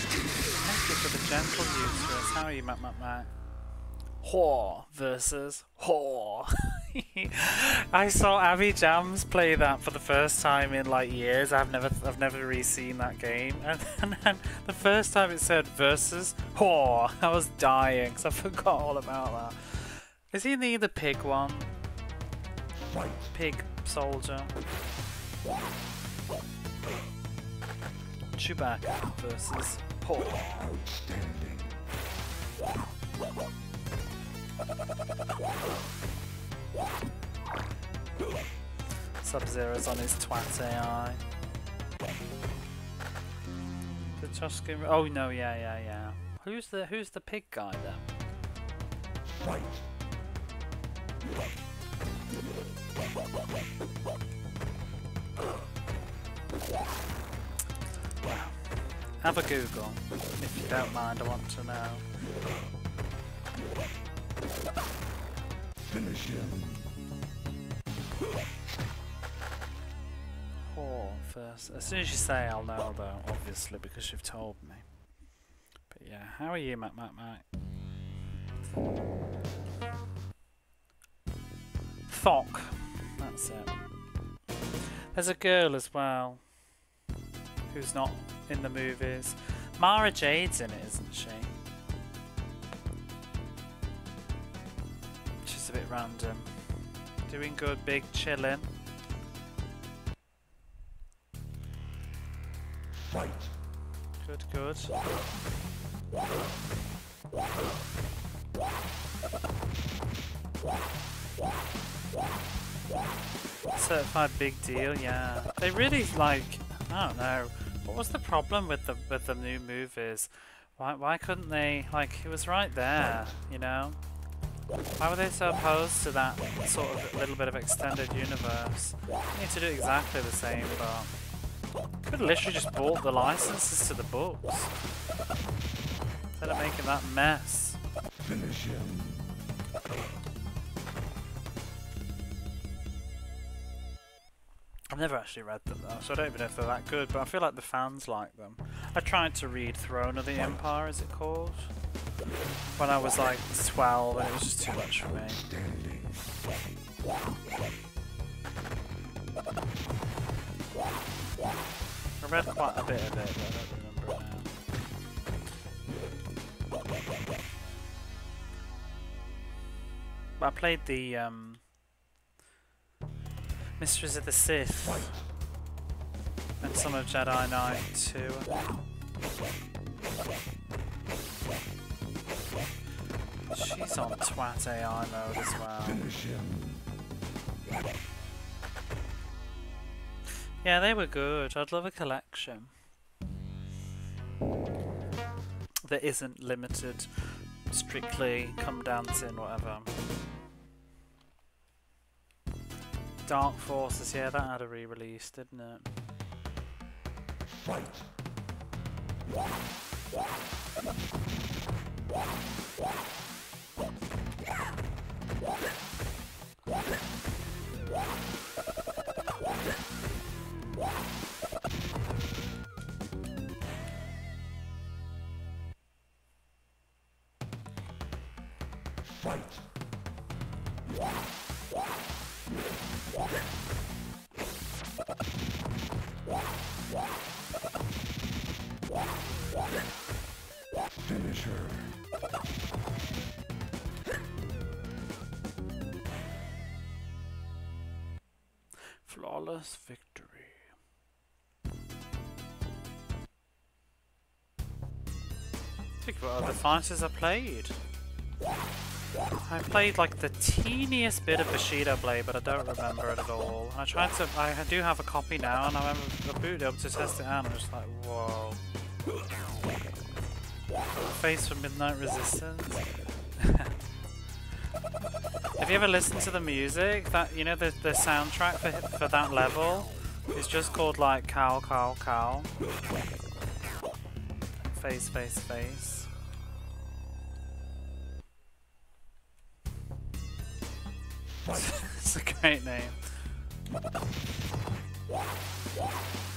Thank you for the gentle uterus. How are you, Matt? Whore versus whore. I saw Abby Jams play that for the first time in like years. I've never re-seen that game. And then the first time it said versus whore, I was dying because I forgot all about that. Is he in the pig one? Pig soldier. Chewbacca versus Paul. Sub-Zero's on his twat AI. The Toscan. Oh no, yeah. Who's the pig guy then? Right. Wow. Have a Google, if you don't mind, I want to know. Finish him. Whore first. As soon as you say, I'll know though, obviously, because you've told me. But yeah, how are you, Matt? Fock. That's it. There's a girl as well who's not in the movies. Mara Jade's in it, isn't she? She's a bit random. Doing good, big chillin'. Fight. Good, good. Certified big deal, yeah. They really like, I don't know. What was the problem with the new movies? Why couldn't they, like, it was right there, you know? Why were they so opposed to that sort of little bit of extended universe? You need to do exactly the same, but... Could have literally just bought the licenses to the books. Instead of making that mess. Finish him. I've never actually read them though, so I don't even know if they're that good, but I feel like the fans like them. I tried to read Throne of the Empire, is it called? When I was like 12 and it was just too much for me. I read quite a bit of it, but I don't remember it now. But I played the Mysteries of the Sith and some of Jedi Knight 2. She's on twat AI mode as well. Yeah, they were good. I'd love a collection that isn't limited strictly come dancing, whatever. Dark Forces, yeah, that had a re-release, didn't it? Fight. Fight. Finisher. Flawless victory. Think about other fighters I played. I played like the teeniest bit of Bushido Blade, but I don't remember it at all. I tried to. I do have a copy now, and I remember I booted up to test it out, and I'm just like, whoa. Face from Midnight Resistance. Have you ever listened to the music? That you know, the soundtrack for that level is just called like Cow Cow Cow. Face Face Face. It's a great name.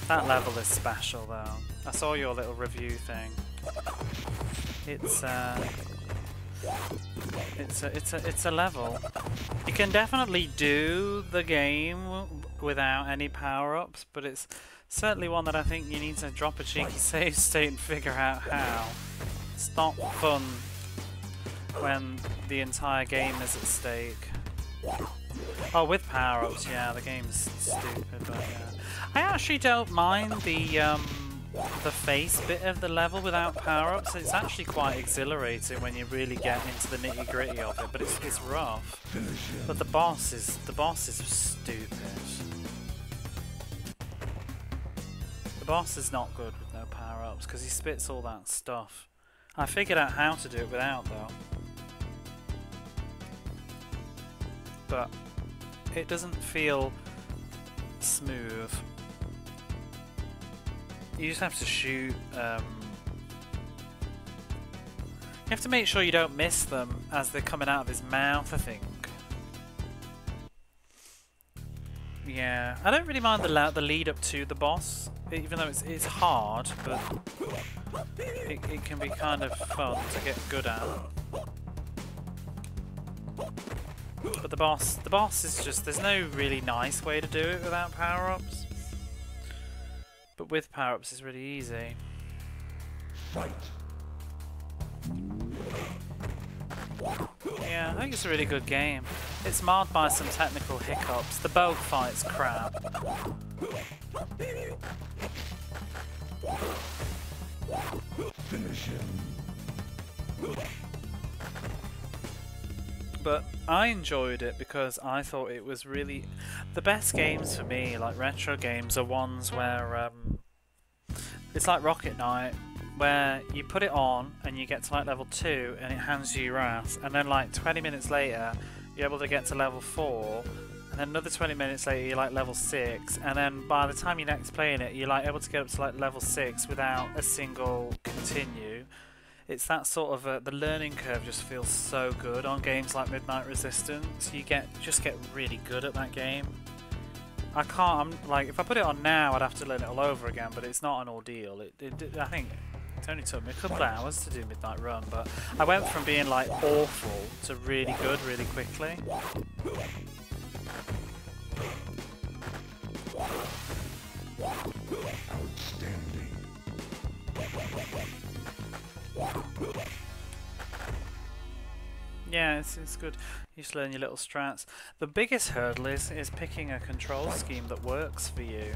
That level is special though. I saw your little review thing. It's a level. You can definitely do the game without any power-ups, but it's certainly one that I think you need to drop a cheeky save state and figure out how. It's not fun when the entire game is at stake. Oh, with power-ups, yeah, the game's stupid, but yeah. I actually don't mind the face bit of the level without power-ups. It's actually quite exhilarating when you really get into the nitty-gritty of it, but it's rough. But the boss is stupid. The boss is not good with no power-ups because he spits all that stuff. I figured out how to do it without, though. But it doesn't feel smooth. You just have to shoot. You have to make sure you don't miss them as they're coming out of his mouth, I think. Yeah, I don't really mind the lead up to the boss, even though it's hard, but it can be kind of fun to get good at. But the boss is just, there's no really nice way to do it without power-ups. But with power-ups it's really easy. Fight. Yeah, I think it's a really good game. It's marred by some technical hiccups. The bug fight's crap. Finish him. But I enjoyed it because I thought it was really... The best games for me, like retro games, are ones where... it's like Rocket Knight, where you put it on and you get to like level 2 and it hands you your ass, and then like 20 minutes later you're able to get to level 4, and then another 20 minutes later you're like level 6, and then by the time you're next playing it you're like able to get up to like level 6 without a single continue. It's that sort of the learning curve just feels so good on games like Midnight Resistance. You just get really good at that game. I can't, like, if I put it on now, I'd have to learn it all over again, but it's not an ordeal. I think it only took me a couple of hours to do Midnight Run, but I went from being, like, awful to really good really quickly. Outstanding. Yeah, it's good. You just learn your little strats. The biggest hurdle is picking a control scheme that works for you.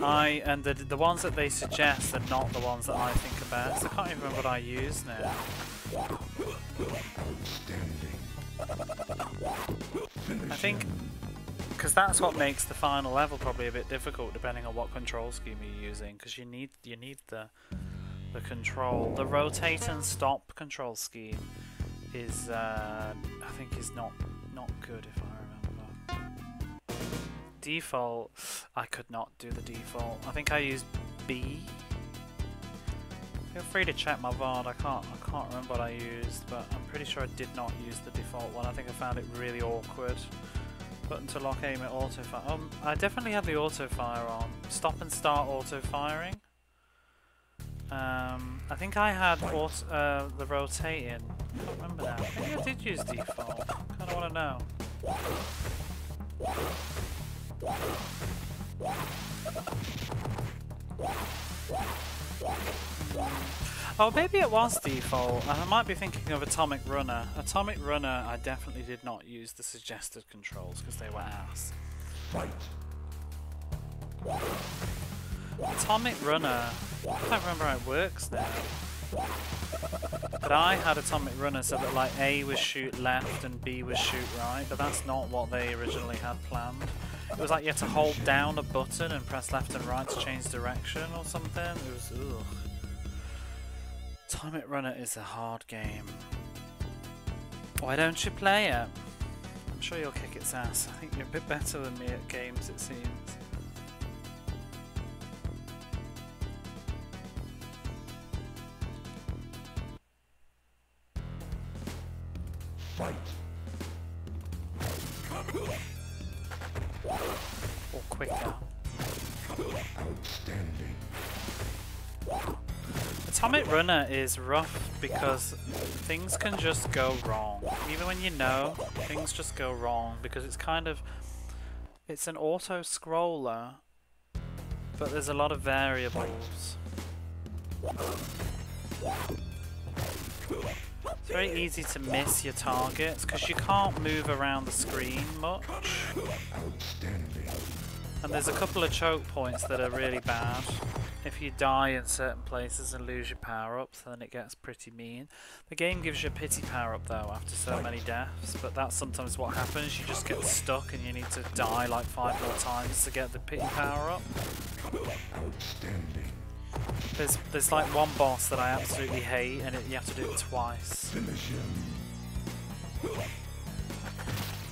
And the ones that they suggest are not the ones that I think are best. I can't even remember what I use now. I think because that's what makes the final level probably a bit difficult, depending on what control scheme you're using. Because you need the control, the rotate and stop control scheme is I think is not good if I remember. Default, I could not do the default. I think I used B. Feel free to check my VOD. I can't remember what I used, but I'm pretty sure I did not use the default one. I think I found it really awkward. Button to lock aim at auto fire. I definitely had the auto fire on. Stop and start auto firing. I think I had the rotating. I can't remember now. Maybe I did use default. I kind of want to know. Oh, maybe it was default. I might be thinking of Atomic Runner. Atomic Runner, I definitely did not use the suggested controls because they were ass. Right. Atomic Runner, I can't remember how it works now, but I had Atomic Runner so that like A was shoot left and B was shoot right, but that's not what they originally had planned. It was like you had to hold down a button and press left and right to change direction or something. It was, ugh. Atomic Runner is a hard game. Why don't you play it? I'm sure you'll kick its ass. I think you're a bit better than me at games, it seems. Fight. Or quicker. Outstanding. Atomic Runner is rough because things can just go wrong. Even when you know, things just go wrong because it's kind of... It's an auto-scroller, but there's a lot of variables. It's very easy to miss your targets because you can't move around the screen much. And there's a couple of choke points that are really bad. If you die in certain places and lose your power-ups, then it gets pretty mean. The game gives you a pity power-up though after so many deaths, but that's sometimes what happens. You just get stuck and you need to die like 5 more times to get the pity power-up. There's like one boss that I absolutely hate, and you have to do it twice.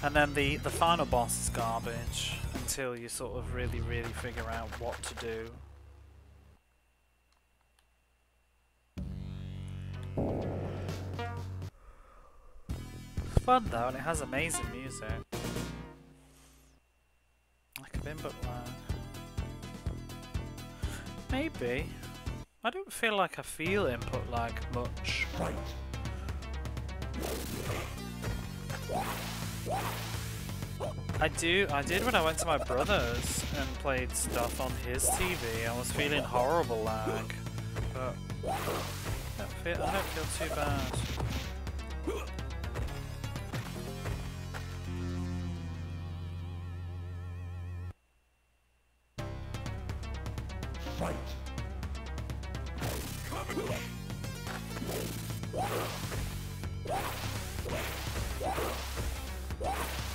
And then the final boss is garbage until you sort of really figure out what to do. It's fun though, and it has amazing music. Like a bimbo lag. Maybe. I don't feel like I feel input lag much. Right. I did when I went to my brother's and played stuff on his TV. I was feeling horrible lag, but I don't feel too bad. Fight.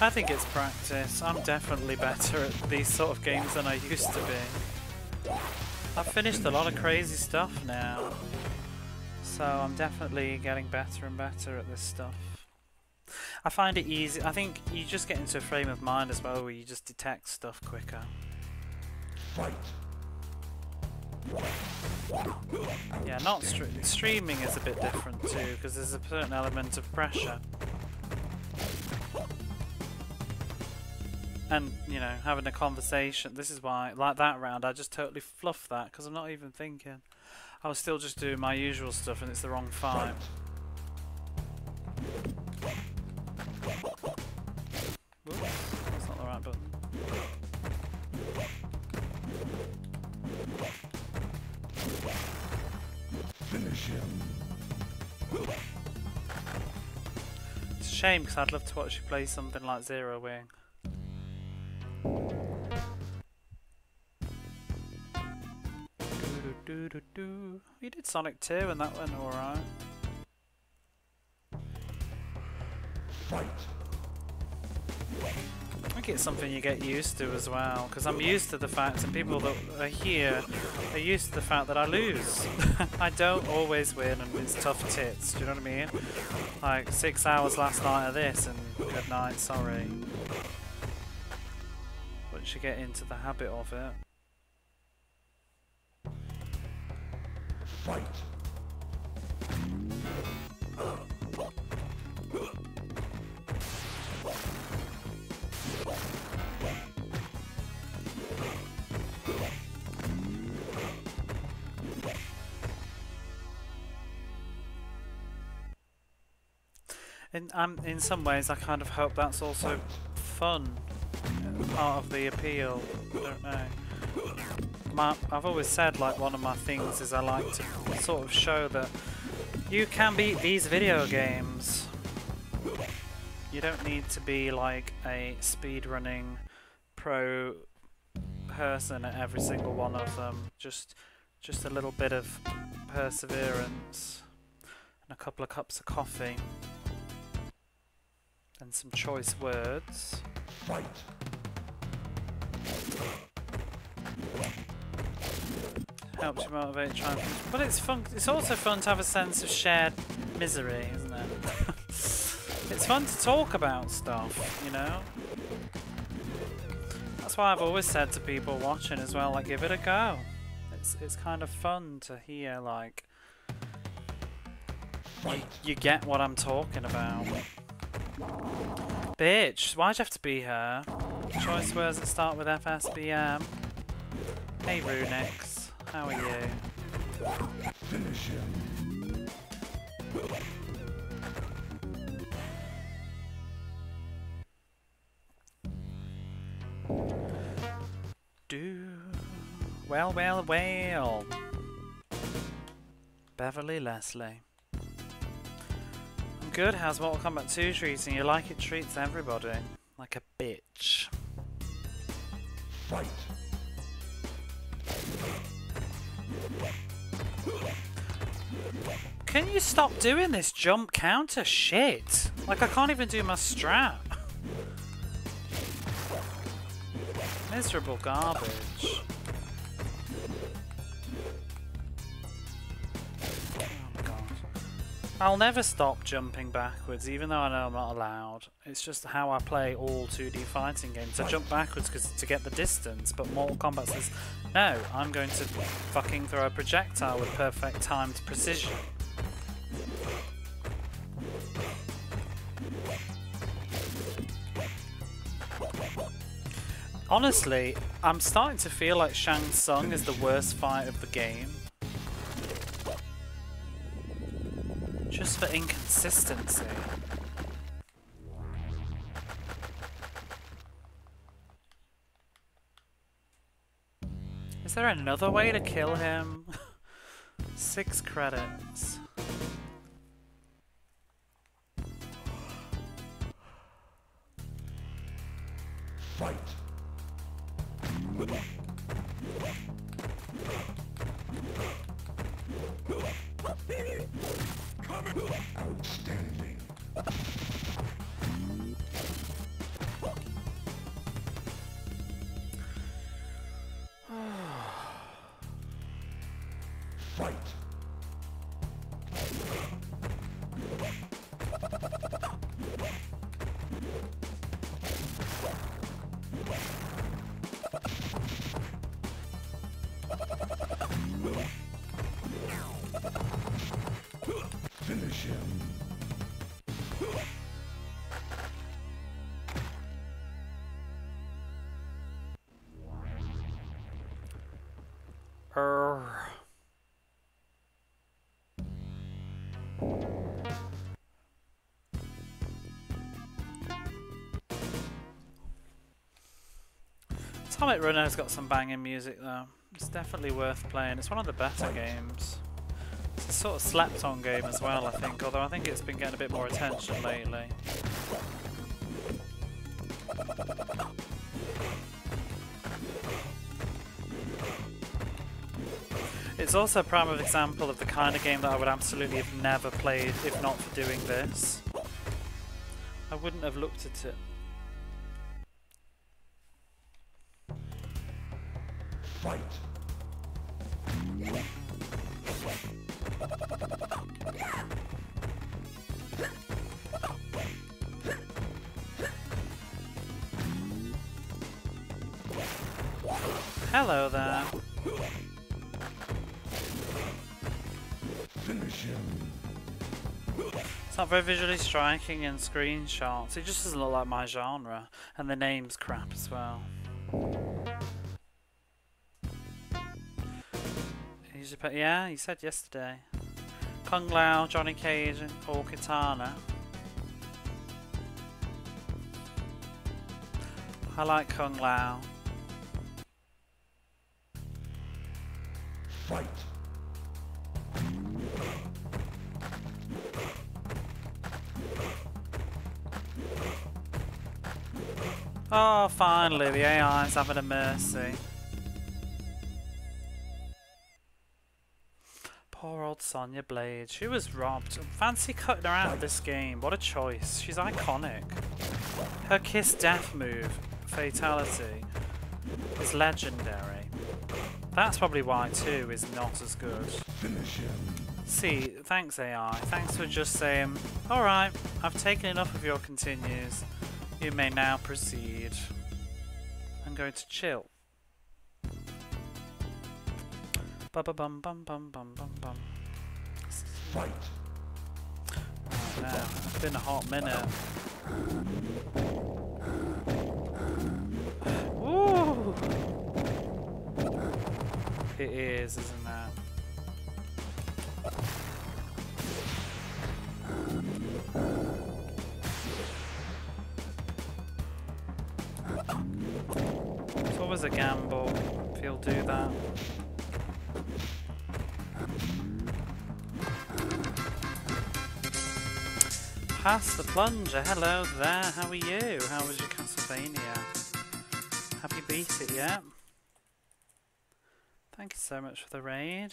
I think it's practice. I'm definitely better at these sort of games than I used to be. I've finished a lot of crazy stuff now, so I'm definitely getting better and better at this stuff. I find it easy. I think you just get into a frame of mind as well where you just detect stuff quicker. Fight. Yeah, not streaming is a bit different too, because there's a certain element of pressure. And, you know, having a conversation, this is why, like that round, I just totally fluffed that, because I'm not even thinking. I was still just doing my usual stuff, and it's the wrong fight. Oops, that's not the right button. Finish him. It's a shame, because I'd love to watch you play something like Zero Wing. You did Sonic 2 and that went alright. Fight. I think it's something you get used to as well, because I'm used to the fact, and people that are here are used to the fact that I lose. I don't always win, and it's tough tits, do you know what I mean? Like 6 hours last night of this and good night, sorry. But you get into the habit of it. Fight. And in some ways, I kind of hope that's also fun, part of the appeal. I don't know. I've always said, like, one of my things is I like to sort of show that you can beat these video games. You don't need to be like a speedrunning pro person at every single one of them. Just a little bit of perseverance and a couple of cups of coffee and some choice words. Fight. Helps you motivate, try and... But it's fun. It's also fun to have a sense of shared misery, isn't it? It's fun to talk about stuff, you know? That's why I've always said to people watching as well, like, give it a go. It's kind of fun to hear, like, you get what I'm talking about. Bitch, why'd you have to be her? Choice words that start with FSBM. Hey, Runix. How are you? Finish him. Do well. Beverly Leslie. I'm good. How's Mortal Kombat 2 treating you? Like it treats everybody like a bitch. Fight. Can you stop doing this jump counter shit? Like, I can't even do my strat. Miserable garbage. Oh god. I'll never stop jumping backwards, even though I know I'm not allowed. It's just how I play all 2D fighting games. I jump backwards to get the distance, but Mortal Kombat says, no, I'm going to fucking throw a projectile with perfect timed precision. Honestly, I'm starting to feel like Shang Tsung is the worst fight of the game. Just for inconsistency. Is there another way to kill him? 6 credits. Fight. Outstanding. Fight! Finish him! Atomic Runner has got some banging music though. It's definitely worth playing. It's one of the better games. It's a sort of slept-on game as well, I think, although I think it's been getting a bit more attention lately. It's also a prime example of the kind of game that I would absolutely have never played if not for doing this. I wouldn't have looked at it. Fight. Hello there. Finish him. It's not very visually striking in screenshots. It just doesn't look like my genre, and the name's crap as well. Yeah, you said yesterday. Kung Lao, Johnny Cage, or Kitana. I like Kung Lao. Fight. Oh, finally, the AI's having a mercy. Poor old Sonya Blade. She was robbed. Fancy cutting her out of this game. What a choice. She's iconic. Her kiss death move, Fatality, is legendary. That's probably why 2 is not as good. Finish him. See, thanks AI. Thanks for just saying, alright, I've taken enough of your continues. You may now proceed. I'm going to chill. Ba-ba-bum-bum-bum-bum-bum-bum. Right now, it's been a hot minute. Woo! It is, isn't that? It's always a gamble if you'll do that. Pass the plunger. Hello there. How are you? How was your Castlevania? Have you beat it yet? Thank you so much for the raid.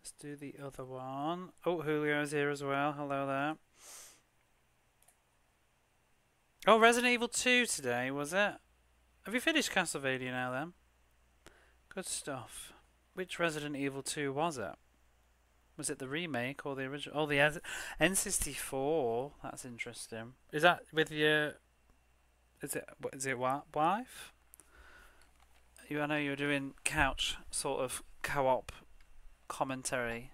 Let's do the other one. Oh, Julio's here as well. Hello there. Oh, Resident Evil 2 today, was it? Have you finished Castlevania now then? Good stuff. Which Resident Evil 2 was it? Was it the remake or the original? Oh, the N64. That's interesting. Is that with your? Is it wife? I know you're doing couch sort of co-op commentary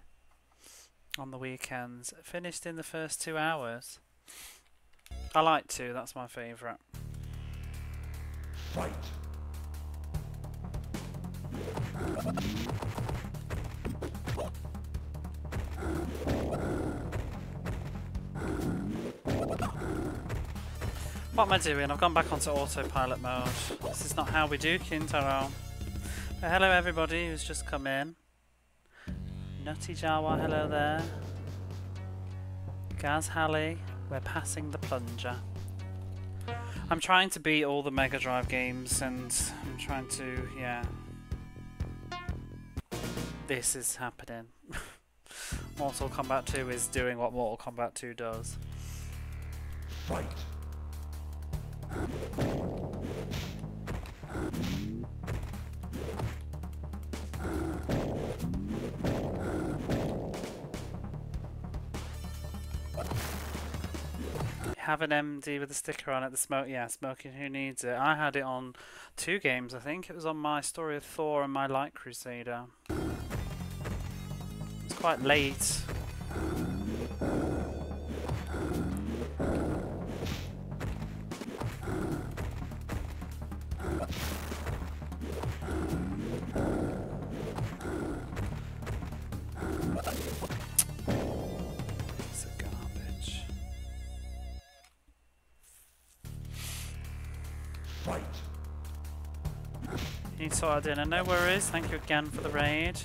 on the weekends. Finished in the first 2 hours. I like 2. That's my favourite. Fight. What am I doing? I've gone back onto autopilot mode. This is not how we do Kintaro. But hello everybody who's just come in. Nutty Jawa, hello there. Gaz Halley, we're passing the plunger. I'm trying to beat all the Mega Drive games and I'm trying to, yeah. This is happening. Mortal Kombat 2 is doing what Mortal Kombat 2 does. Fight. Have an MD with a sticker on it, the smoke, yeah, smoking, who needs it? I had it on 2 games, I think. It was on my Story of Thor and my Light Crusader. It's quite late. Dinner. No worries, thank you again for the raid.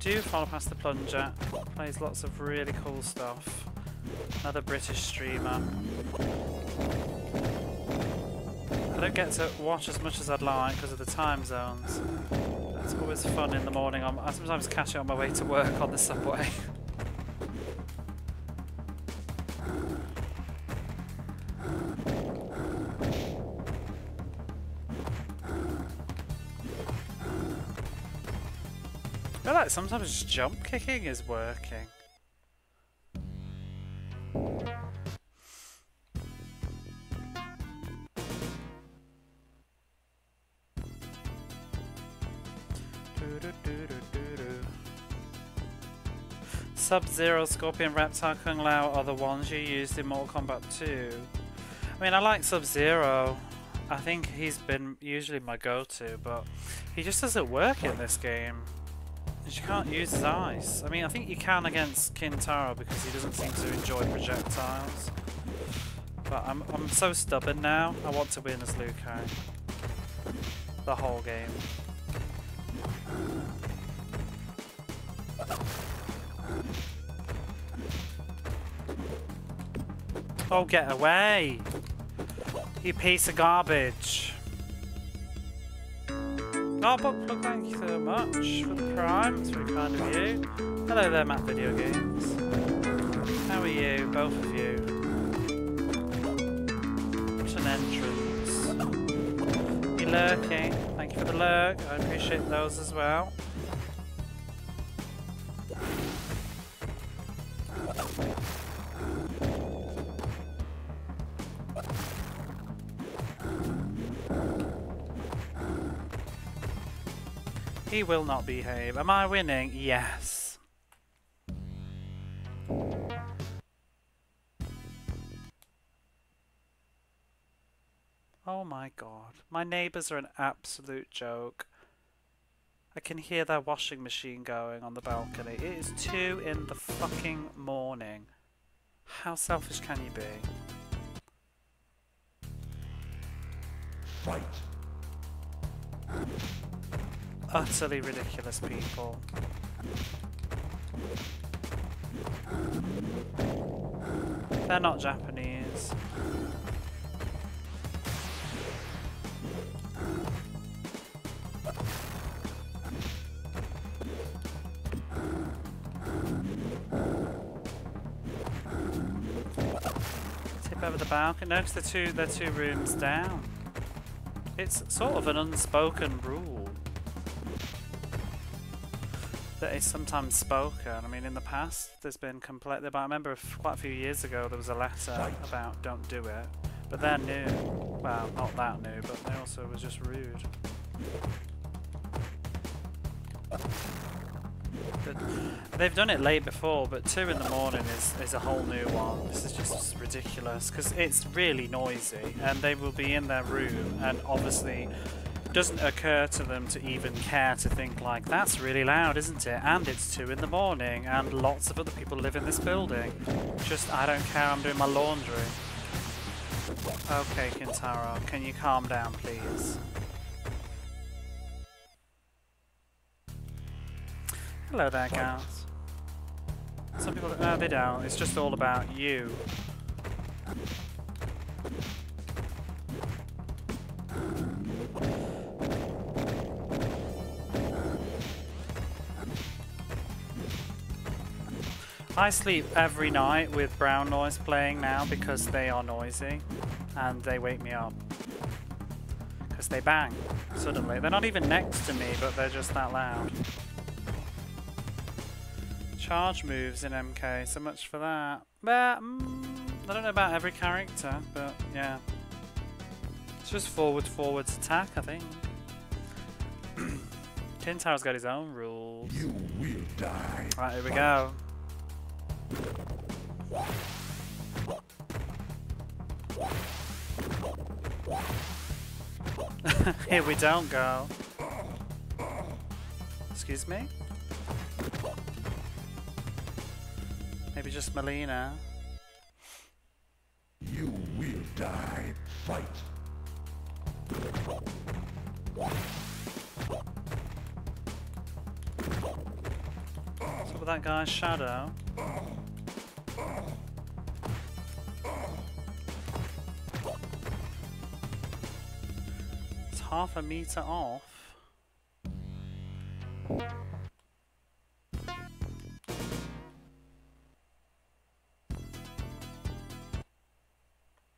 Do follow Past the Plunger, plays lots of really cool stuff. Another British streamer. I don't get to watch as much as I'd like because of the time zones. It's always fun in the morning. I sometimes catch it on my way to work on the subway. Sometimes jump kicking is working. Sub-Zero, Scorpion, Reptile, Kung Lao are the ones you used in Mortal Kombat 2. I mean, I like Sub-Zero. I think he's been usually my go-to, but he just doesn't work in this game. You can't use his eyes. I mean, I think you can against Kintaro because he doesn't seem to enjoy projectiles. But I'm so stubborn now. I want to win as Liu Kang. The whole game. Oh, get away! You piece of garbage! Garbok, thank you so much for the prime, it's very kind of you. Hello there, Matt Video Games. How are you, both of you? What an entrance. You lurking, thank you for the lurk, I appreciate those as well. He will not behave. Am I winning? Yes. Oh my god. My neighbours are an absolute joke. I can hear their washing machine going on the balcony. It is 2 in the fucking morning. How selfish can you be? Right. Utterly ridiculous people. They're not Japanese. Tip over the balcony. Notice they're two rooms down. It's sort of an unspoken rule that is sometimes spoken. I mean, in the past there's been complaint, but I remember quite a few years ago there was a letter about don't do it, but they're new. Well, not that new, but they also was just rude. But they've done it late before, but 2 in the morning is a whole new one. This is just ridiculous because it's really noisy and they will be in their room and obviously doesn't occur to them to even care to think like, that's really loud, isn't it? And it's 2 in the morning and lots of other people live in this building. Just, I don't care, I'm doing my laundry. Okay, Kintaro, can you calm down, please? Hello there, gals. Some people, no, they don't. It's just all about you. I sleep every night with brown noise playing now because they are noisy and they wake me up because they bang suddenly. They're not even next to me, but they're just that loud. charge moves in MK, so much for that. But, I don't know about every character, but yeah. It's just forwards attack, I think. Kintaro's got his own rules. You will die. Right, here we go. Here we don't go. Excuse me? Maybe just Mileena. You will die. Fight. What's up with that guy's shadow? It's half a meter off.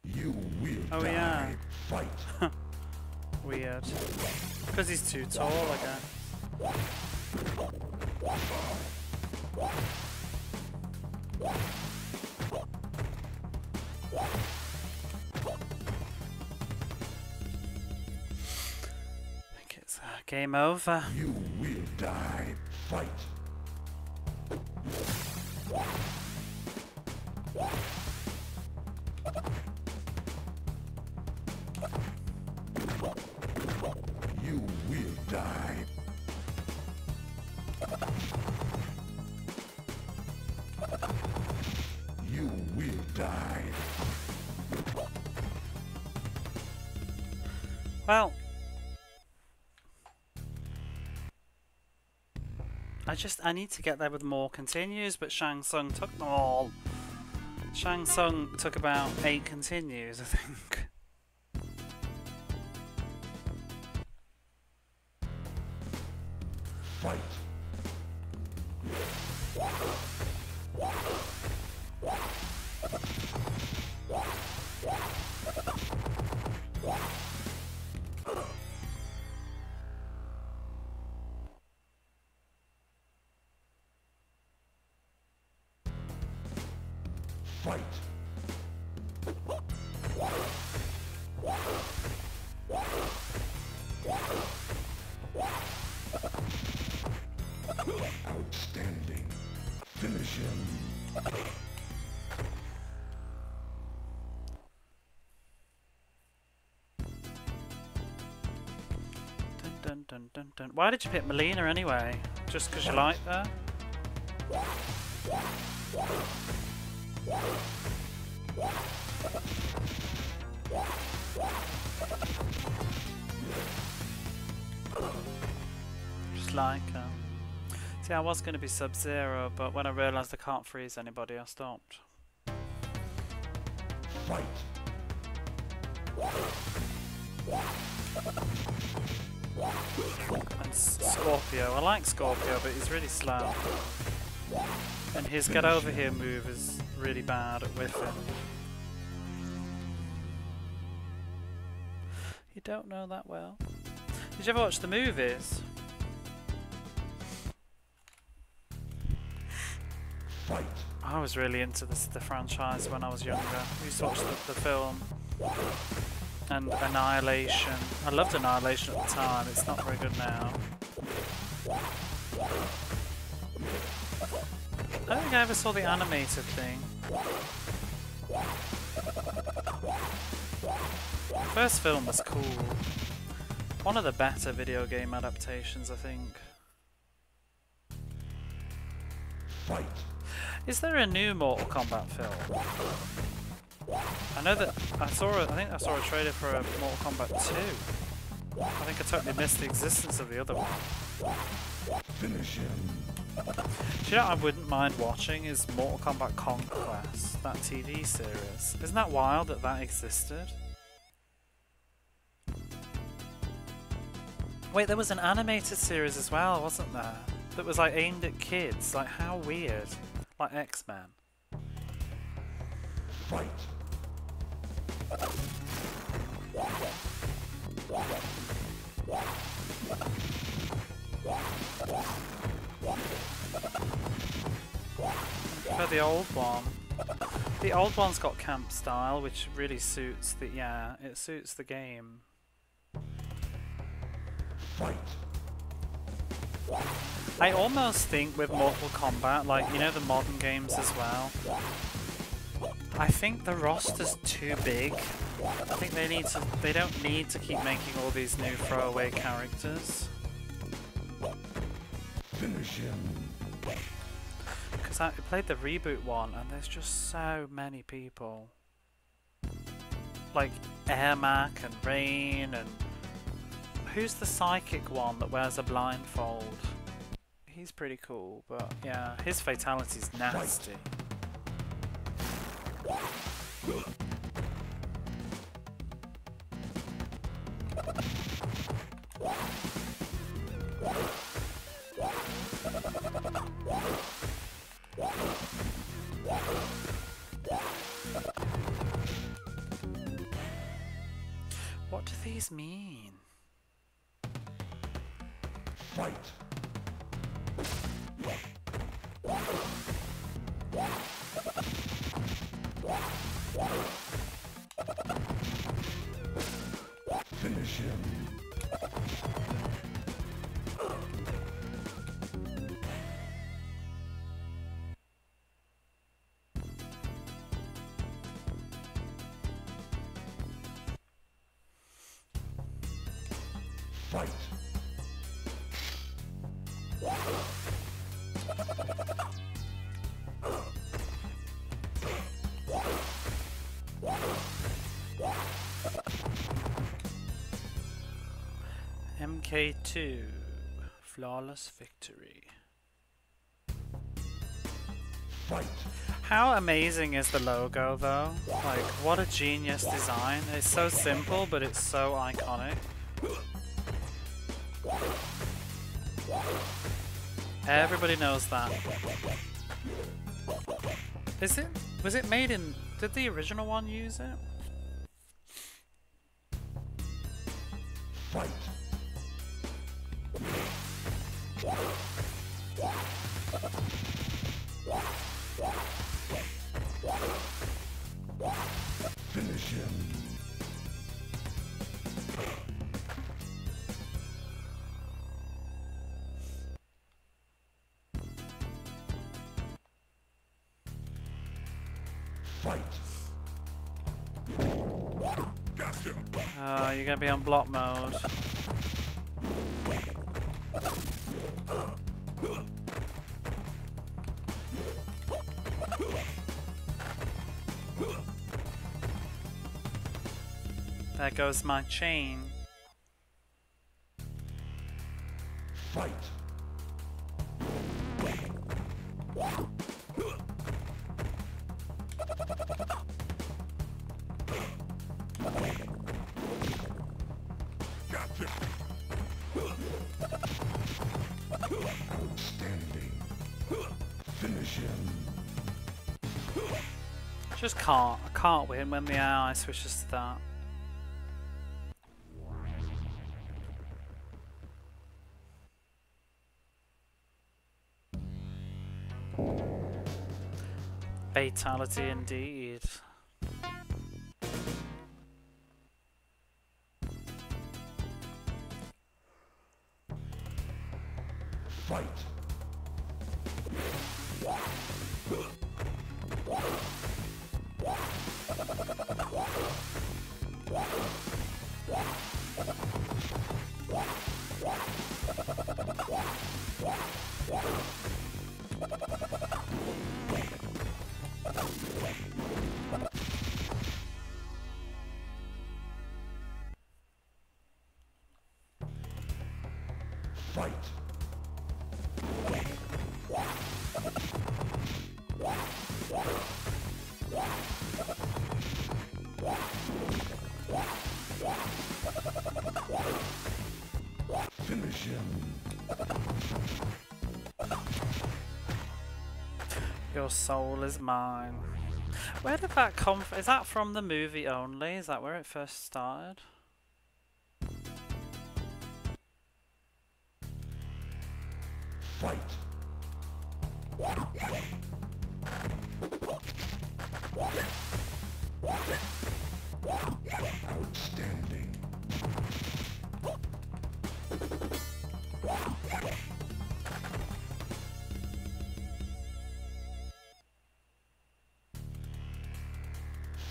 You will die. Fight. Weird. Because he's too tall, I guess. I think it's game over. You will die. Fight. You will die. You will die. Well, I need to get there with more continues, but Shang Tsung took them all. Shang Tsung took about 8 continues, I think. Fight. Fight. Outstanding. Finish him. Dun, dun, dun, dun. Why did you pick Mileena anyway? Just because you like her? Just like her. See, I was going to be Sub-Zero, but when I realised I can't freeze anybody, I stopped. Fight. And Scorpio. I like Scorpio, but he's really slow. And his get over here move is really bad at whiffing. You don't know that well. Did you ever watch the movies? Fight. I was really into the franchise when I was younger. I used to watch the film. And Annihilation. I loved Annihilation at the time. It's not very good now. I don't think I ever saw the animated thing. The first film was cool. One of the better video game adaptations, I think. Fight. Is there a new Mortal Kombat film? I know that I think I saw a trailer for a Mortal Kombat 2. I think I totally missed the existence of the other one. Finish him. Do you know what I wouldn't mind watching is Mortal Kombat Conquest, that TV series. Isn't that wild that that existed? Wait, there was an animated series as well, wasn't there? That was like aimed at kids. Like, how weird. Like X-Men. Fight. For the old one. The old one's got camp style, which really suits the, yeah, it suits the game. I almost think with Mortal Kombat, like, you know, the modern games as well, I think the roster's too big. I think they need to, they don't need to keep making all these new throwaway characters. Finish him. Because I played the reboot one and there's just so many people. Like Ermac and Rain and... Who's the psychic one that wears a blindfold? He's pretty cool, but yeah, his fatality's nasty. What do these mean? Fight. Finish him. Fight. MK2, flawless victory. Fight. How amazing is the logo though? Like, what a genius design. It's so simple, but it's so iconic. Everybody knows that. Is it? Was it made in... Did the original one use it? Fight. Finish him. Fight. Oh, you're gonna be on block mode. There goes my chain. Fight. Gotcha. Outstanding. Finish him. Just can't. I can't win when the AI switches to that. Fatality indeed. Fight. Fight. Finish him. Your soul is mine. Where did that come from? Is that from the movie only? Is that where it first started? Fight.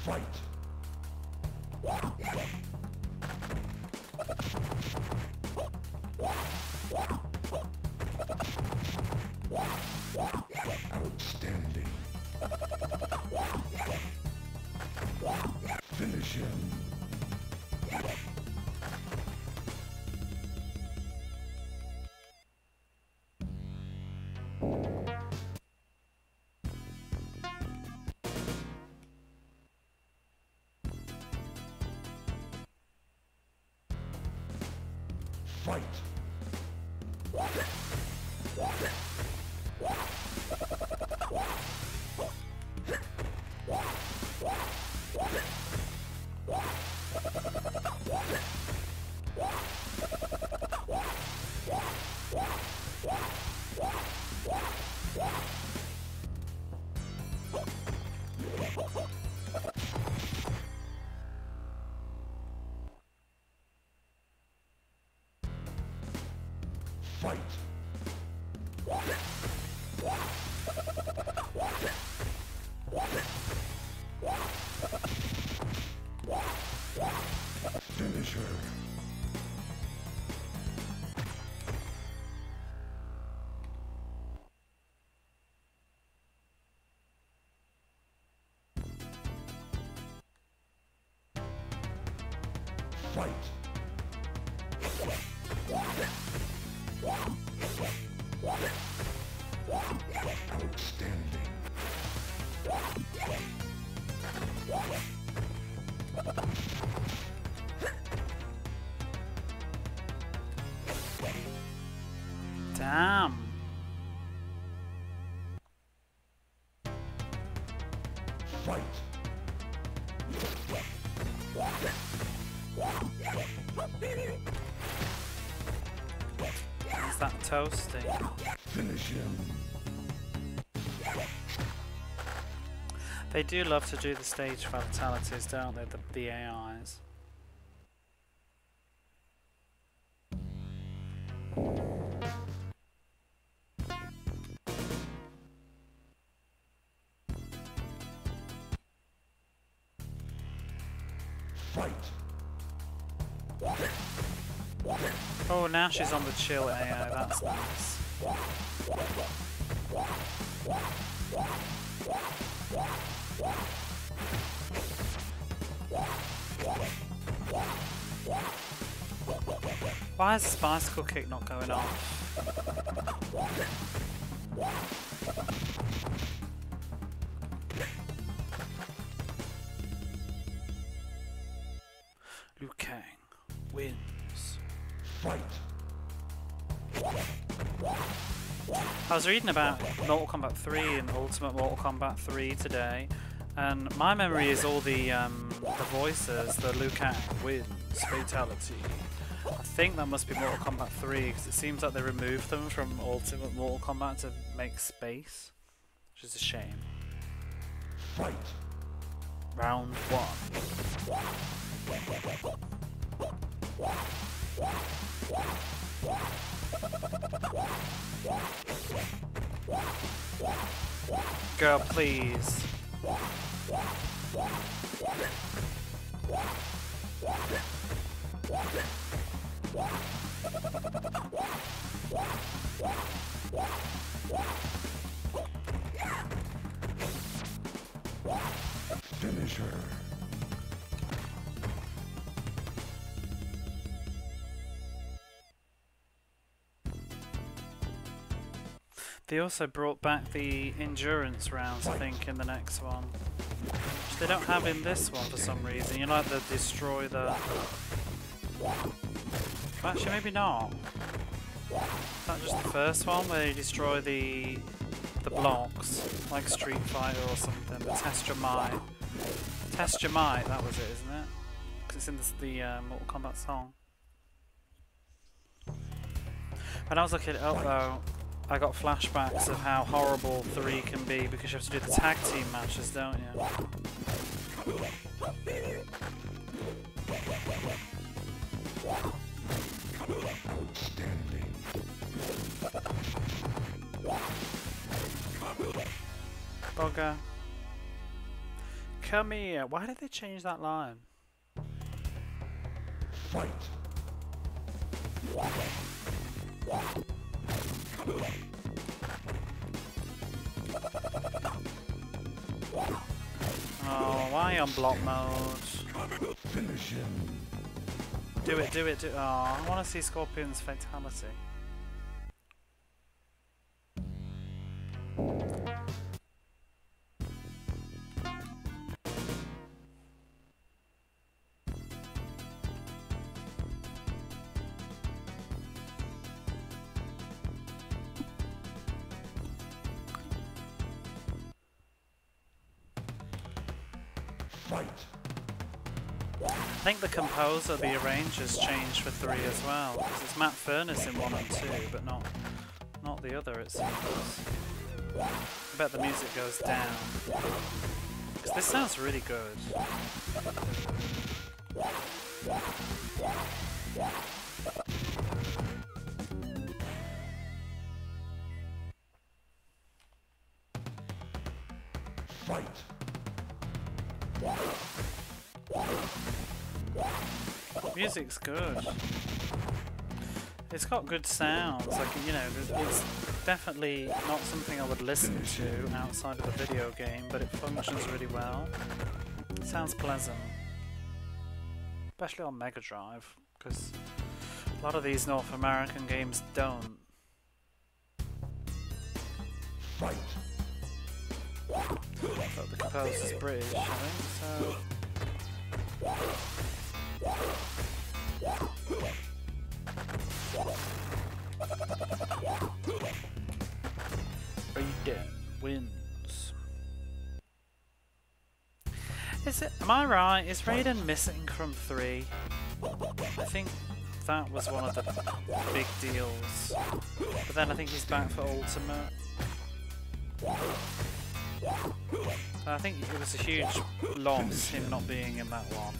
Outstanding. Finish him. Fight. Fight. Finish her. Fight. Outstanding. Damn. Fight. Is that toasty? Finish him. They do love to do the stage fatalities, don't they? The AIs. Fight. Oh, now she's on the chill AI, that's nice. Why is the bicycle kick not going off? Liu Kang wins. Fight. I was reading about Mortal Kombat 3 and Ultimate Mortal Kombat 3 today, and my memory is all the voices, the Liu Kang wins fatality. I think that must be Mortal Kombat 3 because it seems like they removed them from Ultimate Mortal Kombat to make space, which is a shame. Fight. Round 1. Girl, please. Finish her. They also brought back the endurance rounds, I think, in the next one, which they don't have in this one for some reason. You like to destroy the... Actually, maybe not. Is that just the first one where you destroy the blocks, like Street Fighter or something? Test your might. Test your might. That was it, isn't it? Because it's in the Mortal Kombat song. When I was looking it up, though, I got flashbacks of how horrible 3 can be because you have to do the tag team matches, don't you? Outstanding. Bugger. Come here. Why did they change that line? Fight. Oh, why on block mode? Finish him. Do it, do it, do it. Oh, I want to see Scorpion's fatality. I think the composer, the arrangers changed for 3 as well, because it's Matt Furness in 1 and 2, but not the other, it seems. I bet the music goes down, because this sounds really good. Music's good. It's got good sounds. Like, you know, it's definitely not something I would listen to outside of a video game, but it functions really well. It sounds pleasant, especially on Mega Drive, because a lot of these North American games don't. Right. But the composer's British, I think, so. Raiden wins. Is it? Am I right? Is Raiden missing from 3? I think that was one of the big deals. But then I think he's back for Ultimate. I think it was a huge loss him not being in that one.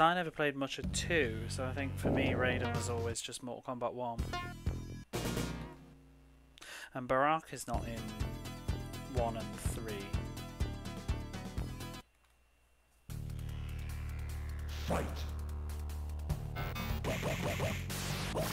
I never played much of 2, so I think for me Raiden was always just Mortal Kombat 1. And Baraka is not in 1 and 3. Fight. Fight.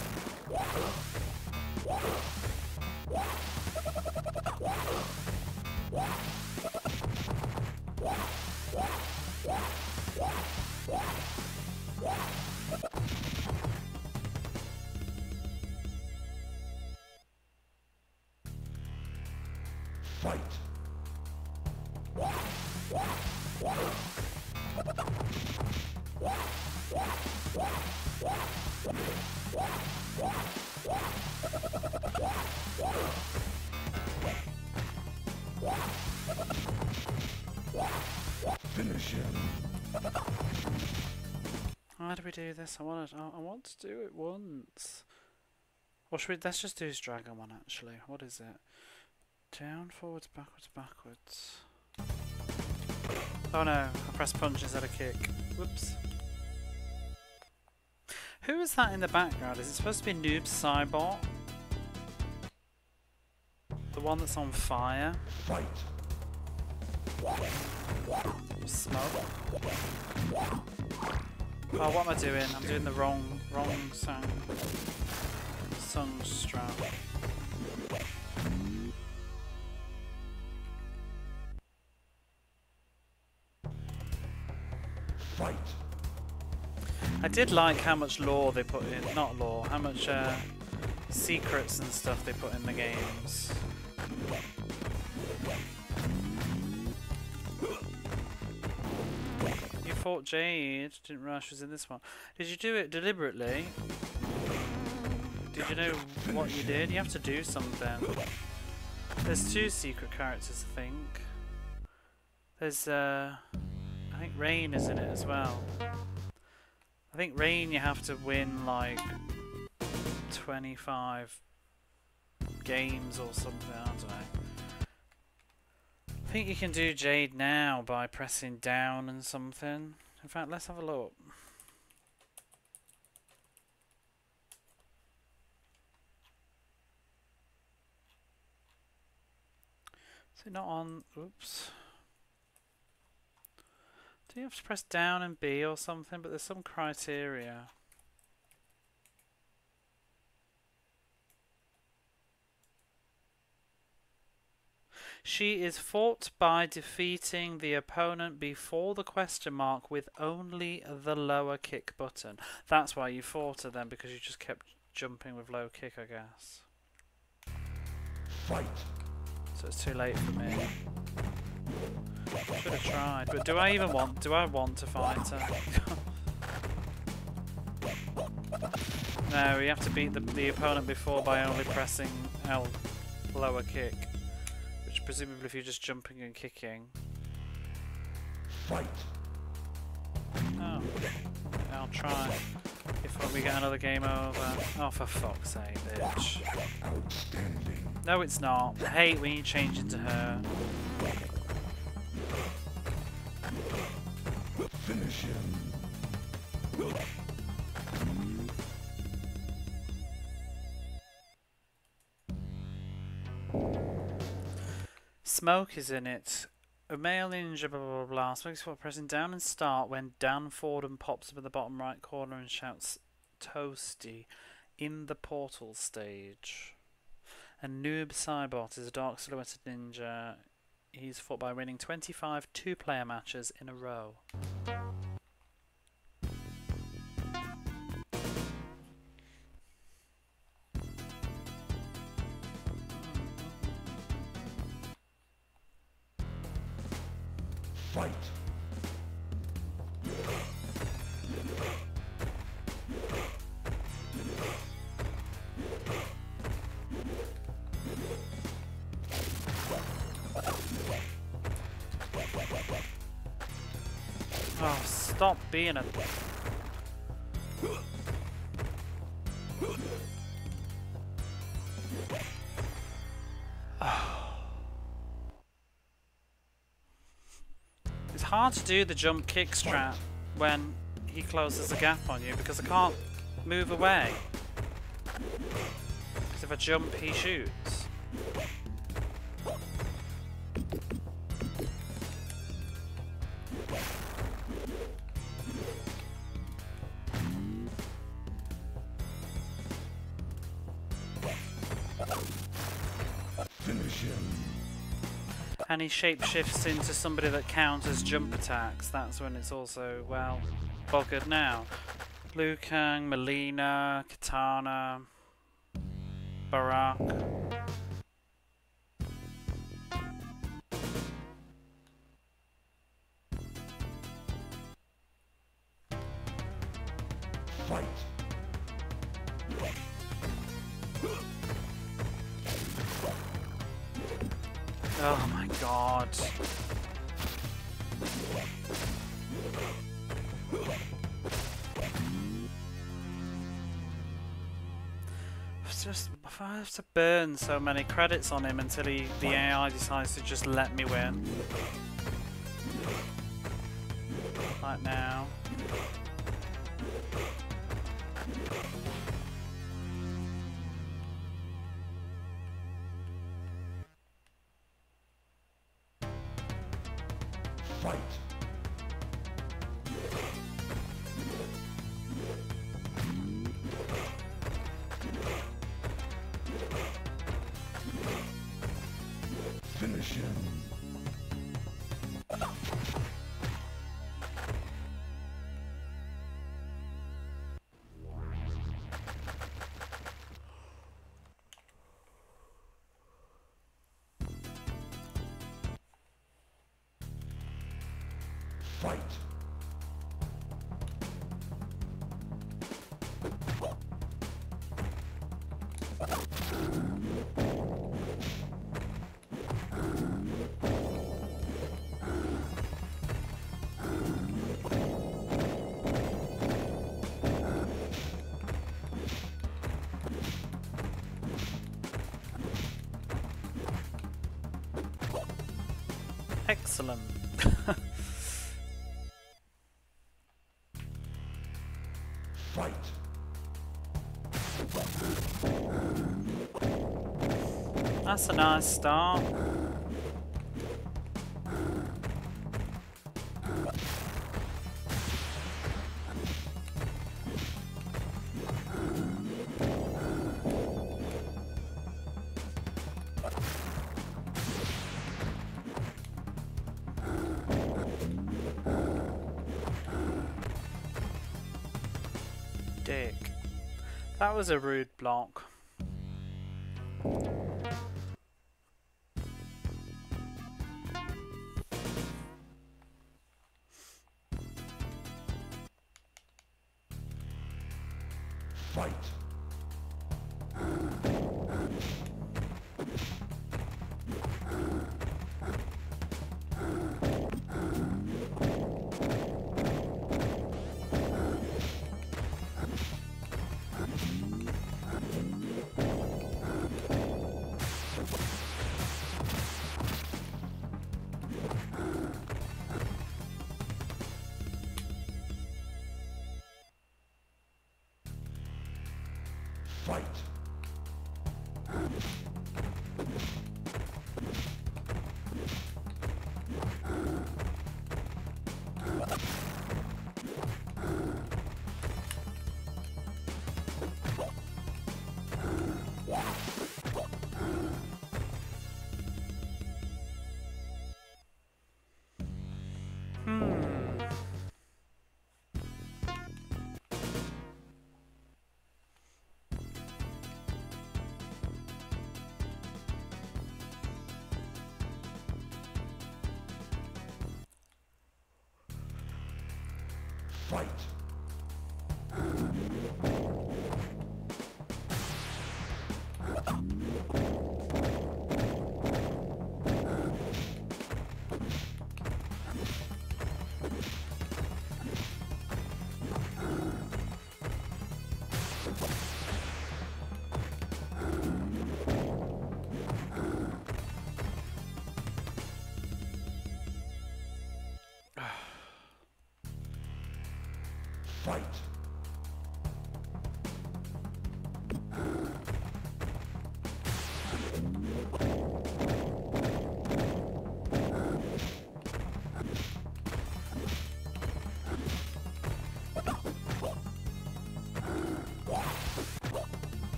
Finish him. Why do we do this? I want to do it once. Or should we? Let's just do his dragon one actually. What is it? Down, forwards, backwards, backwards. Oh no, I pressed punch instead of kick. Whoops. Who is that in the background? Is it supposed to be Noob Saibot? The one that's on fire? Right. Smoke. Oh, what am I doing? I'm doing the wrong sound. Sunstrap. Right. I did like how much lore they put in, not lore, how much secrets and stuff they put in the games. You fought Jade, didn't realize she was in this one. Did you do it deliberately? Did you know what you did? You have to do something. There's 2 secret characters, I think. There's I think Rain is in it as well. I think Rain you have to win like 25 games or something, I don't know. I think you can do Jade now by pressing down and something. In fact, let's have a look. So not on, oops. Do you have to press down and B or something? But there's some criteria. She is fought by defeating the opponent before the question mark with only the lower kick button. That's why you fought her then, because you just kept jumping with low kick, I guess. Fight. So it's too late for me. Should have tried, but do I even want? Do I want to fight her? No, you have to beat the opponent before by only pressing L, lower kick. Presumably if you're just jumping and kicking. Fight. Oh. I'll try. If we get another game over. Oh, for fuck's sake, bitch. Outstanding. No, it's not. Hey, we need to change it to her. Finish him. Smoke is in it. A male ninja, blah blah blah. Smoke is for pressing down and start when Dan Fordham pops up in the bottom right corner and shouts "Toasty" in the portal stage. A noob cybot is a dark silhouetted ninja. He's fought by winning 25 two-player matches in a row. Fight. Oh, stop being a... Hard to do the jump kick strat when he closes a gap on you because I can't move away. Because if I jump, he shoots. And he shapeshifts into somebody that counters jump attacks. That's when it's also, well, buggered now. Liu Kang, Mileena, Kitana, Baraka. Fight. Oh my god. It's just, if I have to burn so many credits on him until the AI decides to just let me win. Like now. Fight. Excellent. That's a nice start. dick. That was a rude block. Fight. Fight.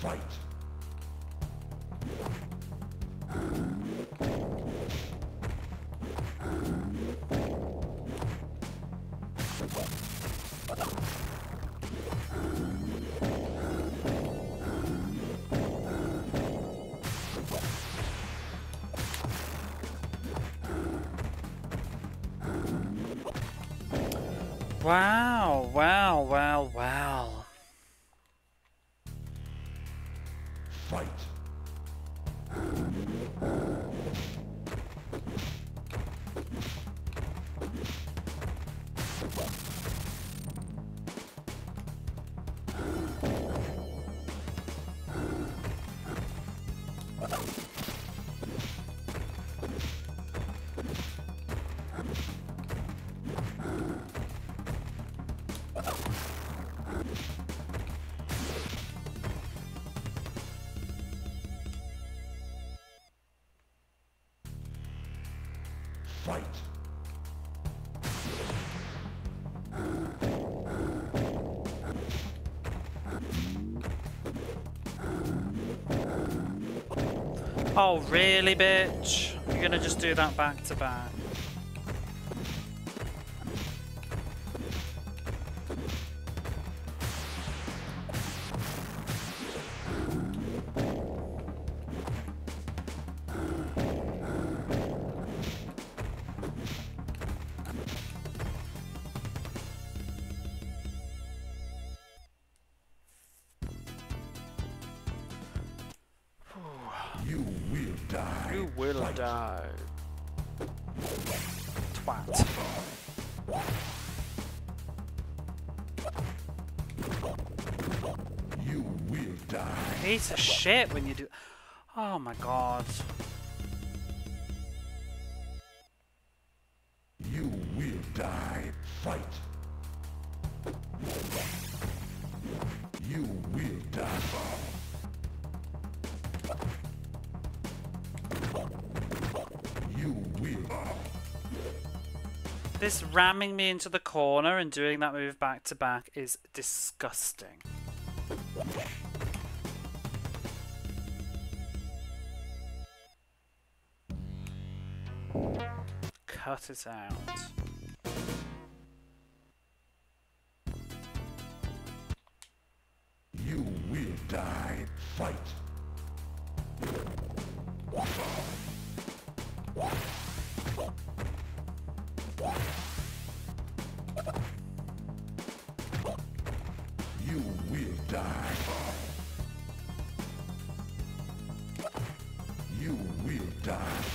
Fight. Wow, wow, wow, wow. Oh really, bitch? You're gonna just do that back to back? Piece of shit when you do. Oh my god. You will die. Fight. You will die. You will. This ramming me into the corner and doing that move back to back is disgusting. Cut it out. You will die. Fight. You will die. You will die.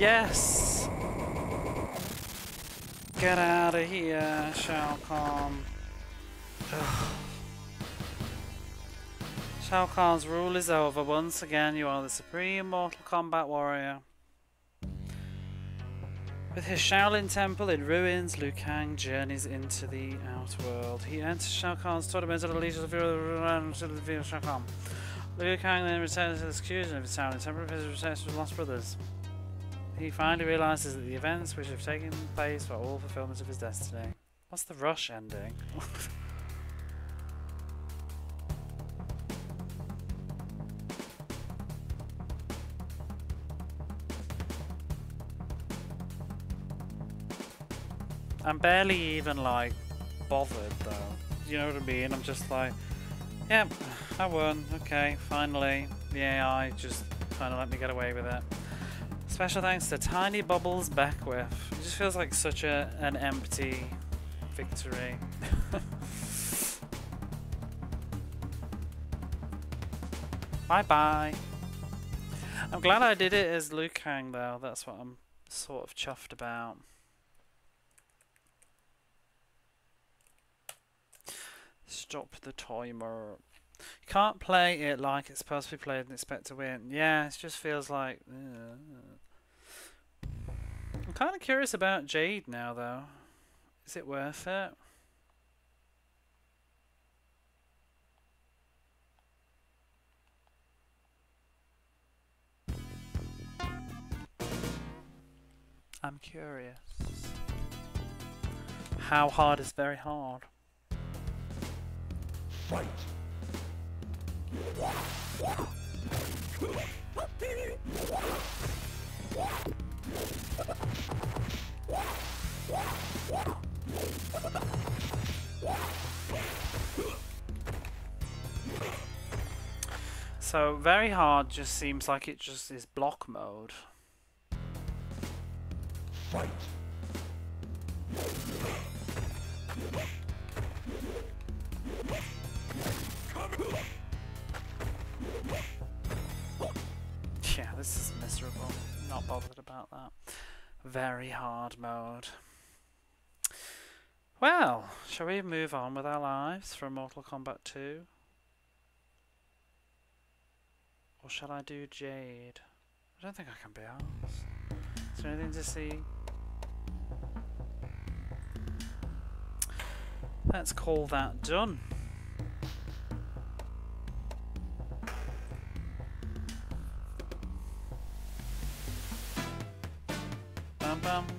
Yes! Get out of here, Shao Kahn. Ugh. Shao Kahn's rule is over. Once again, you are the supreme Mortal Kombat warrior. With his Shaolin Temple in ruins, Liu Kang journeys into the Outworld. He enters Shao Kahn's tournament at the leisure of the view of Shao Kahn. Liu Kang then returns to the execution of his Shaolin Temple because of his protection with Lost Brothers. He finally realises that the events which have taken place were all fulfilment of his destiny. What's the rush ending? I'm barely even, like, bothered, though. You know what I mean? I'm just like, yep, I won. Okay, finally. The AI just kind of let me get away with it. Special thanks to Tiny Bubbles Beckwith. It just feels like such an empty victory. Bye bye. I'm glad I did it as Liu Kang though. That's what I'm sort of chuffed about. Stop the timer. You can't play it like it's supposed to be played and expect to win. Yeah, it just feels like... I'm kind of curious about Jade now, though. Is it worth it? I'm curious. How hard is very hard? Fight. So very hard just seems like it just is block mode. Fight. Yeah, this is miserable. Not bothered about that. Very hard mode. Well, shall we move on with our lives from Mortal Kombat 2? Or shall I do Jade? I don't think I can be arsed. Is there anything to see? Let's call that done. Bam bam.